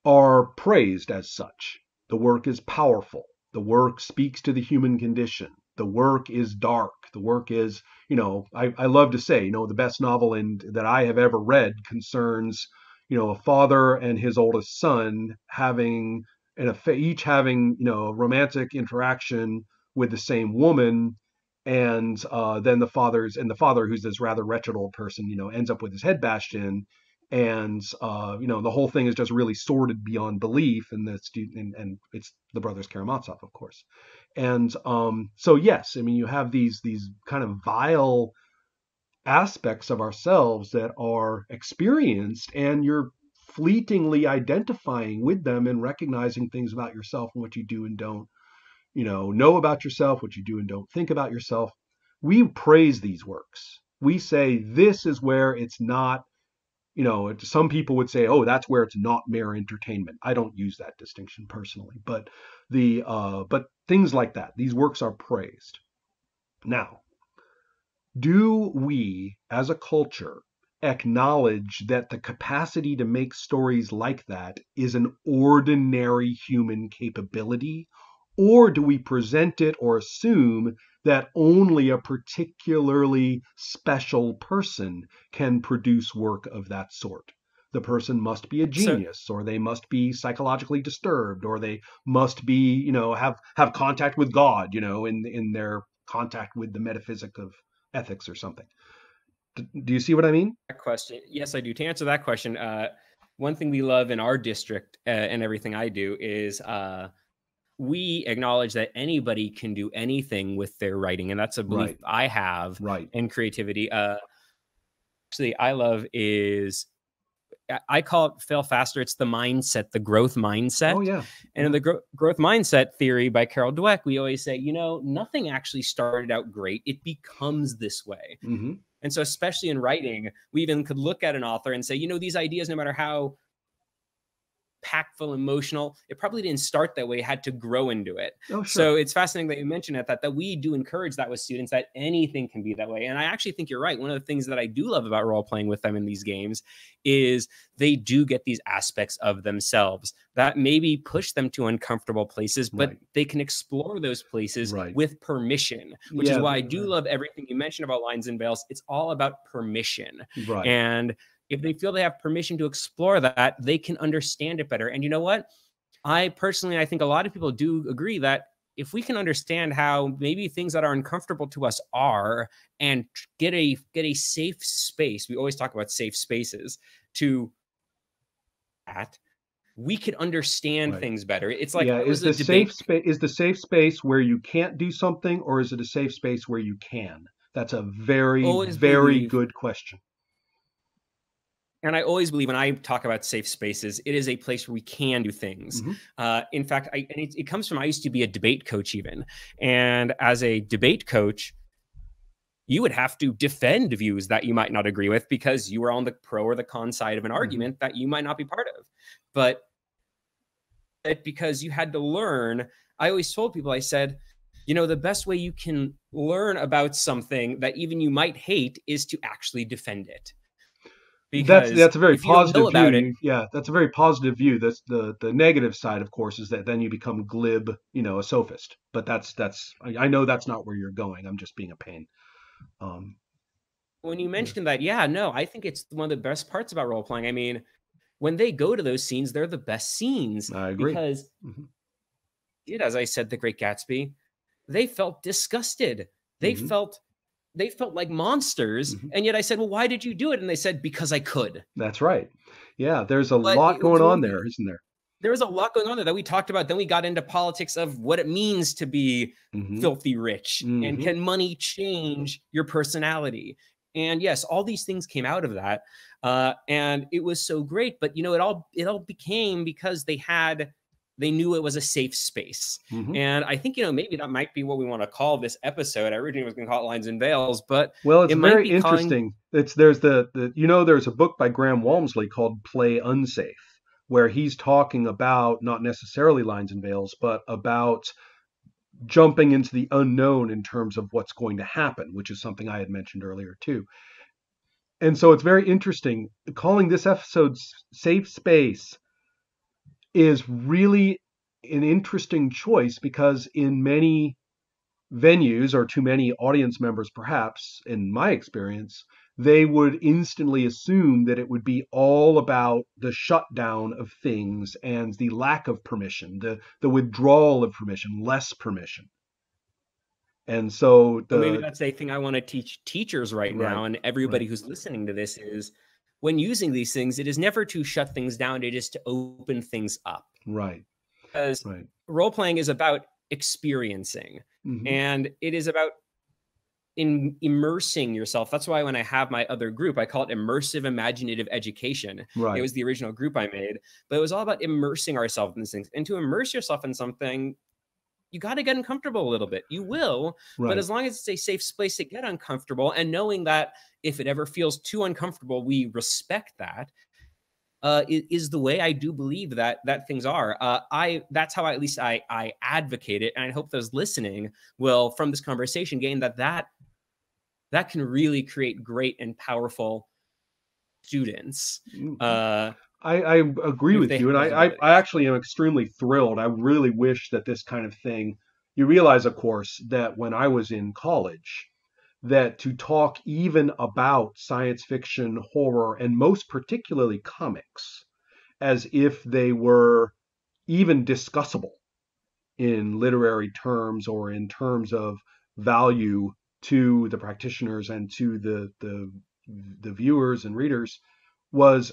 are praised as such. The work is powerful. The work speaks to the human condition. The work is dark. The work is, you know, I, I love to say, you know, the best novel in, that I have ever read concerns, you know, a father and his oldest son having, an affair, each having, you know, a romantic interaction with the same woman, and uh, then the father's and the father, who's this rather wretched old person, you know, ends up with his head bashed in, and uh, you know, the whole thing is just really sordid beyond belief. And the student, and, and it's the Brothers Karamazov, of course. And um, so yes, I mean, you have these these kind of vile aspects of ourselves that are experienced, and you're fleetingly identifying with them and recognizing things about yourself and what you do and don't, you know, know about yourself, what you do and don't think about yourself. We praise these works. We say this is where it's not, you know, some people would say, oh, that's where it's not mere entertainment. I don't use that distinction personally, but the uh, but things like that, these works are praised. Now, do we as a culture acknowledge that the capacity to make stories like that is an ordinary human capability? Or do we present it or assume that only a particularly special person can produce work of that sort? The person must be a genius, so, or they must be psychologically disturbed, or they must be, you know, have, have contact with God, you know, in, in their contact with the metaphysic of ethics or something. D- do you see what I mean? That question. Yes, I do. To answer that question, uh, one thing we love in our district uh, and everything I do is... Uh, we acknowledge that anybody can do anything with their writing. And that's a belief right. I have right. in creativity. Uh, actually, I love is, I call it fail faster. It's the mindset, the growth mindset. Oh, yeah. And in the gro- growth mindset theory by Carol Dweck, we always say, you know, nothing actually started out great. It becomes this way. Mm-hmm. And so especially in writing, we even could look at an author and say, you know, these ideas, no matter how impactful, emotional, it probably didn't start that way, it had to grow into it. Oh, sure. So it's fascinating that you mentioned that, that that we do encourage that with students, that anything can be that way. And I actually think you're right. One of the things that I do love about role playing with them in these games is they do get these aspects of themselves that maybe push them to uncomfortable places, but right. they can explore those places right. with permission, which yeah, is why I do right. love everything you mentioned about Lines and Veils. It's all about permission. Right. And if they feel they have permission to explore that, they can understand it better. And you know what? I personally, I think a lot of people do agree that if we can understand how maybe things that are uncomfortable to us are, and get a get a safe space, we always talk about safe spaces, to that, we could understand right. things better. It's like, yeah, is the safe space is the safe space where you can't do something, or is it a safe space where you can? That's a very, always very believe. Good question. And I always believe when I talk about safe spaces, it is a place where we can do things. Mm-hmm. Uh, in fact, I, and it, it comes from, I used to be a debate coach even. And as a debate coach, you would have to defend views that you might not agree with because you were on the pro or the con side of an mm-hmm. argument that you might not be part of. But it, because you had to learn, I always told people, I said, you know, the best way you can learn about something that even you might hate is to actually defend it. Because that's that's a very positive view. It, yeah, that's a very positive view. That's the the negative side, of course, is that then you become glib, you know, a sophist. But that's that's I know that's not where you're going. I'm just being a pain. Um, when you mentioned yeah. that, yeah, no, I think it's one of the best parts about role playing. I mean, when they go to those scenes, they're the best scenes. I agree. Because mm-hmm. it, as I said, The Great Gatsby, they felt disgusted. They mm-hmm. felt. They felt like monsters. Mm-hmm. And yet I said, well, why did you do it? And they said, because I could. That's right. Yeah. There's a but lot going on there, isn't there? There was a lot going on there that we talked about. Then we got into politics of what it means to be mm-hmm. filthy rich mm-hmm. and can money change your personality? And yes, all these things came out of that. Uh, and it was so great, but you know, it all, it all became because they had, they knew it was a safe space. Mm-hmm. And I think, you know, maybe that might be what we want to call this episode. I originally was going to call it Lines and Veils, but well, it's it very interesting. Calling... It's there's the, the, you know, there's a book by Graham Walmsley called Play Unsafe, where he's talking about not necessarily lines and veils, but about jumping into the unknown in terms of what's going to happen, which is something I had mentioned earlier too. And so it's very interesting calling this episode Safe Space is really an interesting choice, because in many venues, or too many audience members perhaps, in my experience, they would instantly assume that it would be all about the shutdown of things and the lack of permission, the, the withdrawal of permission, less permission. And so the, well, maybe that's a thing I want to teach teachers right, right now, and everybody right. who's listening to this is, when using these things, it is never to shut things down. It is to open things up. Right. Because right. role-playing is about experiencing. Mm-hmm. And it is about in immersing yourself. That's why when I have my other group, I call it Immersive Imaginative Education. Right. It was the original group I made, but it was all about immersing ourselves in these things. And to immerse yourself in something, you got to get uncomfortable a little bit. You will, right. But as long as it's a safe space to get uncomfortable, and knowing that if it ever feels too uncomfortable, we respect that, uh, is, is the way I do believe that that things are. Uh, I that's how I, at least I I advocate it, and I hope those listening will, from this conversation, gain that that that can really create great and powerful students. Uh, I, I agree with you, and I, I, I actually am extremely thrilled. I really wish that this kind of thing, you realize, of course, that when I was in college, that to talk even about science fiction, horror, and most particularly comics, as if they were even discussable in literary terms or in terms of value to the practitioners and to the the, the viewers and readers, was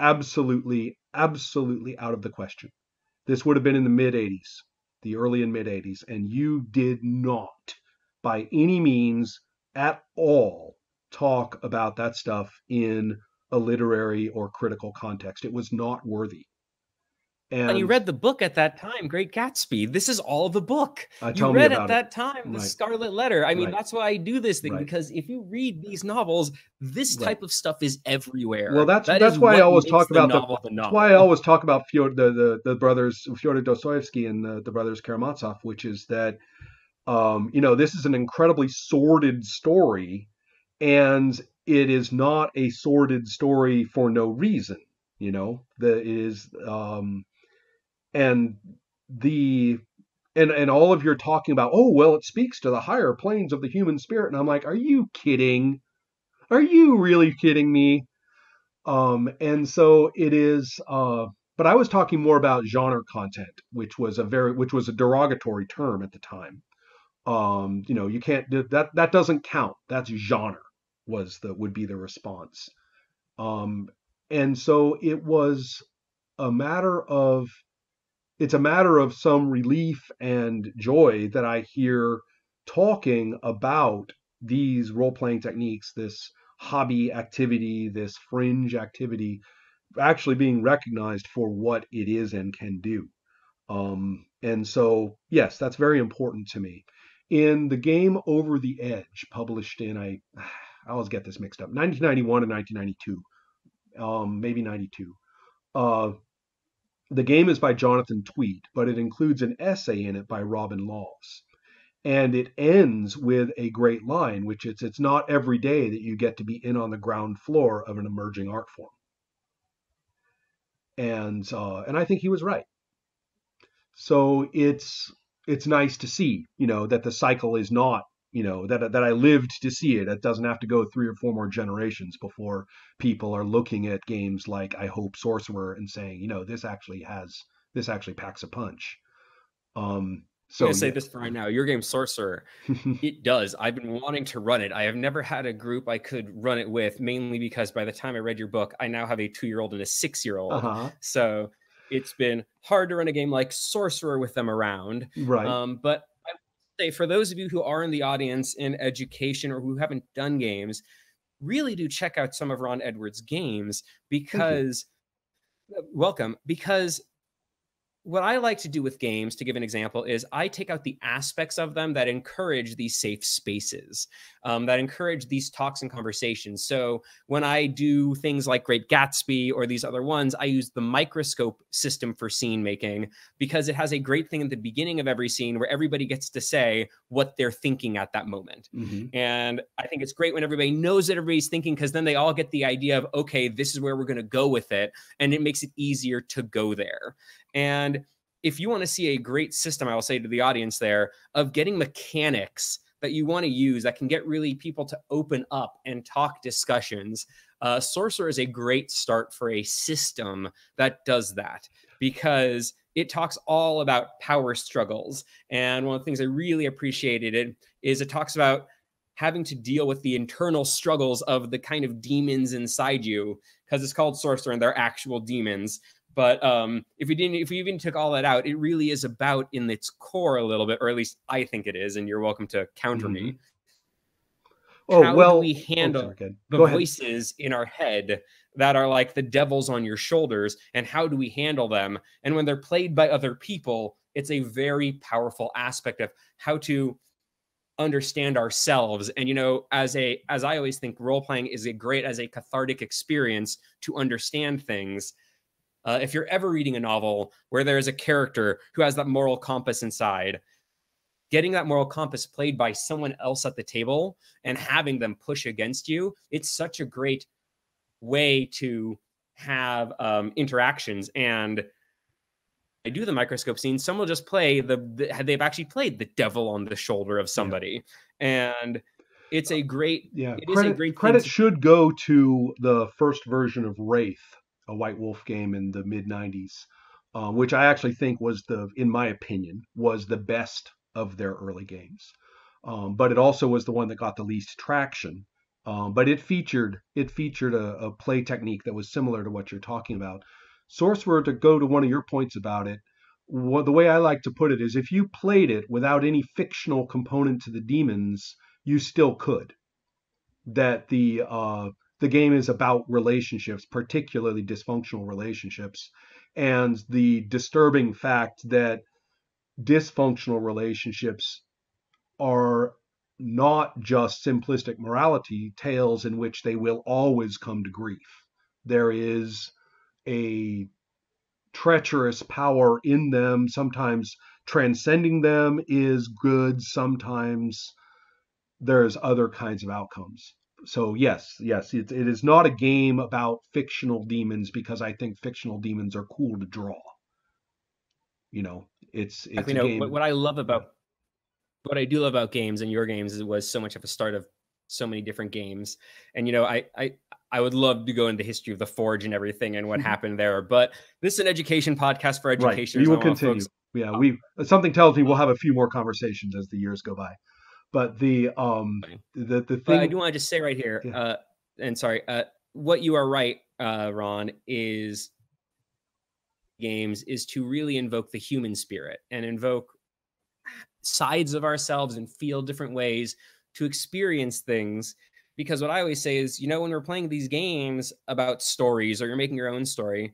absolutely, absolutely out of the question. This would have been in the mid eighties, the early and mid eighties, and you did not by any means at all talk about that stuff in a literary or critical context. It was not worthy. And, and you read the book at that time, Great Gatsby. This is all the book. Uh, you read at it. that time, The right. Scarlet Letter. I mean, right. that's why I do this thing, right. because if you read these novels, this right. type of stuff is everywhere. Well, that's that that's why I always talk about the, novel the, the novel. That's why I always talk about Fyodor, the, the the brothers Fyodor Dostoevsky and the, the brothers Karamazov, which is that um, you know, this is an incredibly sordid story, and it is not a sordid story for no reason. You know, that is. Um, And the and and all of you're talking about, oh, well, it speaks to the higher planes of the human spirit. And I'm like, are you kidding? Are you really kidding me? Um, and so it is. Uh, but I was talking more about genre content, which was a very which was a derogatory term at the time. Um, you know, you can't do that. That doesn't count. That's genre was the would be the response. Um, and so it was a matter of. It's a matter of some relief and joy that I hear talking about these role-playing techniques, this hobby activity, this fringe activity, actually being recognized for what it is and can do. Um, and so, yes, that's very important to me. In the game Over the Edge, published in, I, I always get this mixed up, nineteen ninety-one and nineteen ninety-two, um, maybe ninety-two, uh, the game is by Jonathan Tweet, but it includes an essay in it by Robin Laws. And it ends with a great line, which is, it's not every day that you get to be in on the ground floor of an emerging art form. And uh, and I think he was right. So it's it's nice to see, you know, that the cycle is not, you know, that, that I lived to see it. It doesn't have to go three or four more generations before people are looking at games like I Hope Sorcerer and saying, you know, this actually has, this actually packs a punch. Um, so I'm going to say yeah. this for right now, your game Sorcerer, it does. I've been wanting to run it. I have never had a group I could run it with, mainly because by the time I read your book, I now have a two-year-old and a six-year-old. Uh-huh. So it's been hard to run a game like Sorcerer with them around. Right. Um, but for those of you who are in the audience in education or who haven't done games, really do check out some of Ron Edwards' games because, welcome, because what I like to do with games, to give an example, is I take out the aspects of them that encourage these safe spaces, um, that encourage these talks and conversations. So when I do things like Great Gatsby or these other ones, I use the microscope system for scene making because it has a great thing at the beginning of every scene where everybody gets to say what they're thinking at that moment. Mm-hmm. And I think it's great when everybody knows that everybody's thinking, because then they all get the idea of, okay, this is where we're going to go with it. And it makes it easier to go there. And if you want to see a great system, I will say to the audience there, of getting mechanics that you want to use that can get really people to open up and talk discussions, uh, Sorcerer is a great start for a system that does that, because it talks all about power struggles. And one of the things I really appreciated it is it talks about having to deal with the internal struggles of the kind of demons inside you, because it's called Sorcerer and they're actual demons. But um, if you didn't, if you even took all that out, it really is about in its core a little bit, or at least I think it is. And you're welcome to counter mm-hmm. me. oh, how well, do we handle oh, the Go voices ahead. in our head that are like the devils on your shoulders, and how do we handle them? And when they're played by other people, it's a very powerful aspect of how to understand ourselves. And, you know, as a, as I always think, role-playing is a great, as a cathartic experience to understand things. Uh, if you're ever reading a novel where there is a character who has that moral compass inside, getting that moral compass played by someone else at the table and having them push against you, it's such a great way to have um, interactions. And I do the microscope scene, someone will just play the, the, they've actually played the devil on the shoulder of somebody. Yeah. And it's a great, yeah. it credit, is a great credit should go to the first version of Wraith, a White Wolf game in the mid nineties, uh, which I actually think was the, in my opinion, was the best of their early games. Um, but it also was the one that got the least traction. Um, but it featured, it featured a, a play technique that was similar to what you're talking about. Sorcerer, to go to one of your points about it, what, the way I like to put it is, if you played it without any fictional component to the demons, you still could. That the, uh, the game is about relationships, particularly dysfunctional relationships, and the disturbing fact that dysfunctional relationships are not just simplistic morality tales in which they will always come to grief. There is a treacherous power in them. Sometimes transcending them is good. Sometimes there's other kinds of outcomes. So yes, yes, it, it is not a game about fictional demons, because I think fictional demons are cool to draw. You know, it's, it's you know, a game. What I love about, what I do love about games and your games is it was so much of a start of so many different games. And, you know, I, I, I would love to go into the history of the Forge and everything and what mm-hmm. happened there, but this is an education podcast for education. Right. We will continue. Folks. Yeah. We, something tells me we'll have a few more conversations as the years go by. But the, um, the, the thing but I do want to just say right here, yeah. uh, and sorry, uh, what you are right, uh, Ron, is games is to really invoke the human spirit and invoke sides of ourselves and feel different ways to experience things. Because what I always say is, you know, when we're playing these games about stories, or you're making your own story,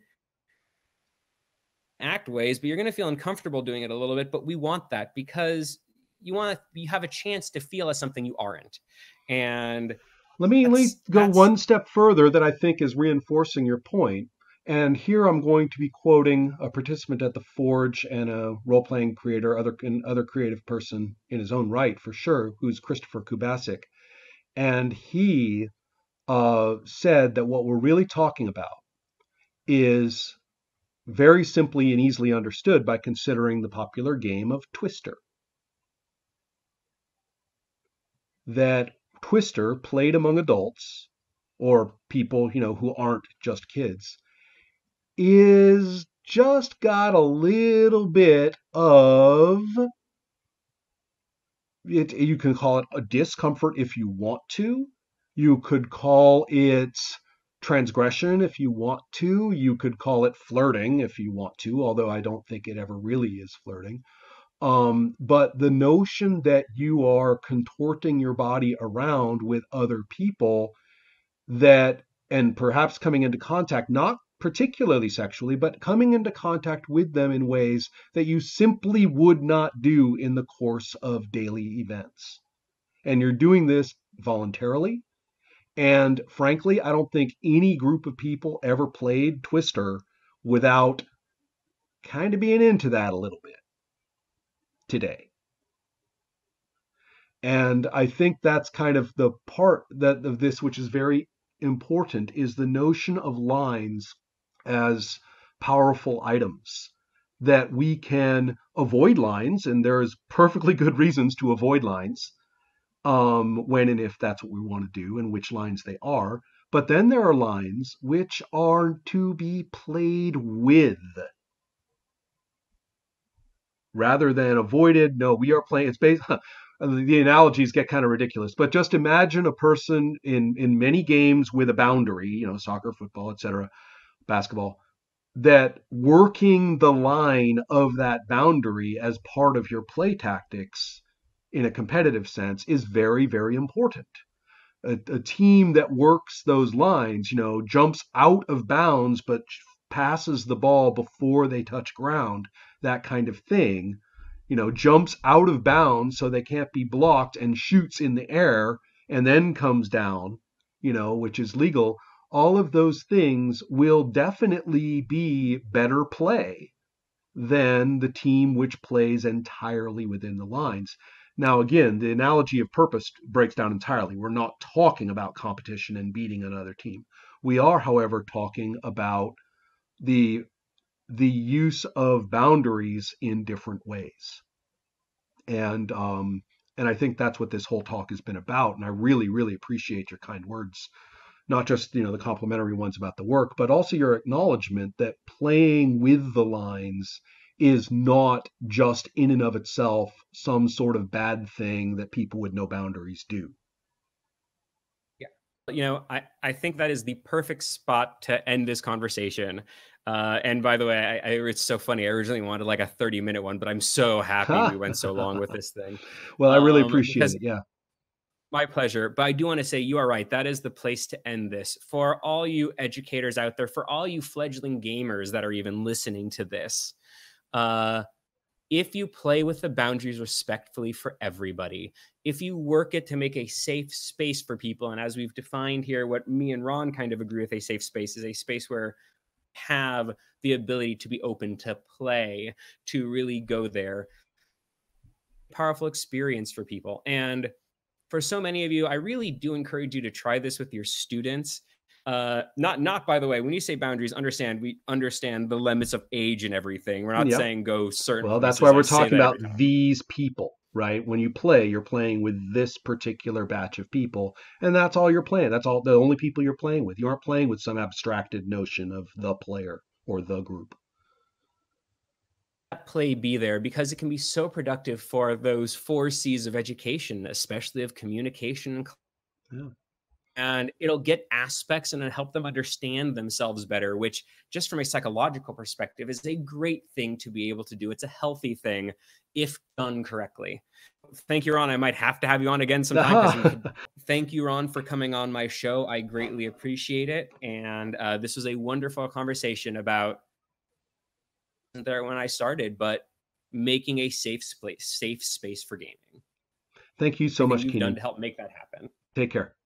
act ways, but you're going to feel uncomfortable doing it a little bit, but we want that because you want to, you have a chance to feel as something you aren't. And let me, let me go one step further that I think is reinforcing your point. And here I'm going to be quoting a participant at the Forge and a role-playing creator, other and other creative person in his own right, for sure, who's Christopher Kubasik. And he uh, said that what we're really talking about is very simply and easily understood by considering the popular game of Twister. That Twister, played among adults or people, you know, who aren't just kids, is just got a little bit of it. You can call it a discomfort if you want to. You could call it transgression if you want to. You could call it flirting if you want to, although I don't think it ever really is flirting. Um, but the notion that you are contorting your body around with other people, that, and perhaps coming into contact, not particularly sexually, but coming into contact with them in ways that you simply would not do in the course of daily events. And you're doing this voluntarily. And frankly, I don't think any group of people ever played Twister without kind of being into that a little bit today. And I think that's kind of the part that of this which is very important, is the notion of lines as powerful items, that we can avoid lines, and there is perfectly good reasons to avoid lines um, when and if that's what we want to do and which lines they are. But then there are lines which are to be played with rather than avoided. No, we are playing. It's based. The analogies get kind of ridiculous, but just imagine a person in, in many games with a boundary, you know, soccer, football, et cetera, basketball, that working the line of that boundary as part of your play tactics in a competitive sense is very, very important. a, a team that works those lines, you know, jumps out of bounds but passes the ball before they touch ground, that kind of thing, you know, jumps out of bounds so they can't be blocked and shoots in the air and then comes down, you know, which is legal. All of those things will definitely be better play than the team which plays entirely within the lines. Now, again, the analogy of purpose breaks down entirely. We're not talking about competition and beating another team. We are, however, talking about the, the use of boundaries in different ways. And, um, and I think that's what this whole talk has been about. And I really, really appreciate your kind words, not just, you know, the complimentary ones about the work, but also your acknowledgement that playing with the lines is not just in and of itself some sort of bad thing that people with no boundaries do. Yeah. You know, I, I think that is the perfect spot to end this conversation. Uh, and by the way, I, I, it's so funny. I originally wanted like a thirty minute one, but I'm so happy we went so long with this thing. Well, I really um, appreciate it. Yeah. My pleasure. But I do want to say you are right. That is the place to end this. For all you educators out there, for all you fledgling gamers that are even listening to this, uh, if you play with the boundaries respectfully for everybody, if you work it to make a safe space for people, and as we've defined here, what me and Ron kind of agree with, a safe space is a space where you have the ability to be open to play, to really go there. Powerful experience for people. And for so many of you, I really do encourage you to try this with your students. Uh, not, not by the way, when you say boundaries, understand, we understand the limits of age and everything. We're not yep. saying go certain. Well, that's why we're talking about these people, right? When you play, you're playing with this particular batch of people, and that's all you're playing. That's all the only people you're playing with. You aren't playing with some abstracted notion of the player or the group. Play be there, because it can be so productive for those four C's of education, especially of communication. Yeah. And it'll get aspects and it'll help them understand themselves better, which just from a psychological perspective is a great thing to be able to do. It's a healthy thing if done correctly. Thank you, Ron. I might have to have you on again sometime. Could... Thank you, Ron, for coming on my show. I greatly appreciate it. And uh, this was a wonderful conversation about there when I started, but making a safe space, safe space for gaming. Thank you so much, Keenan, to help make that happen. Take care.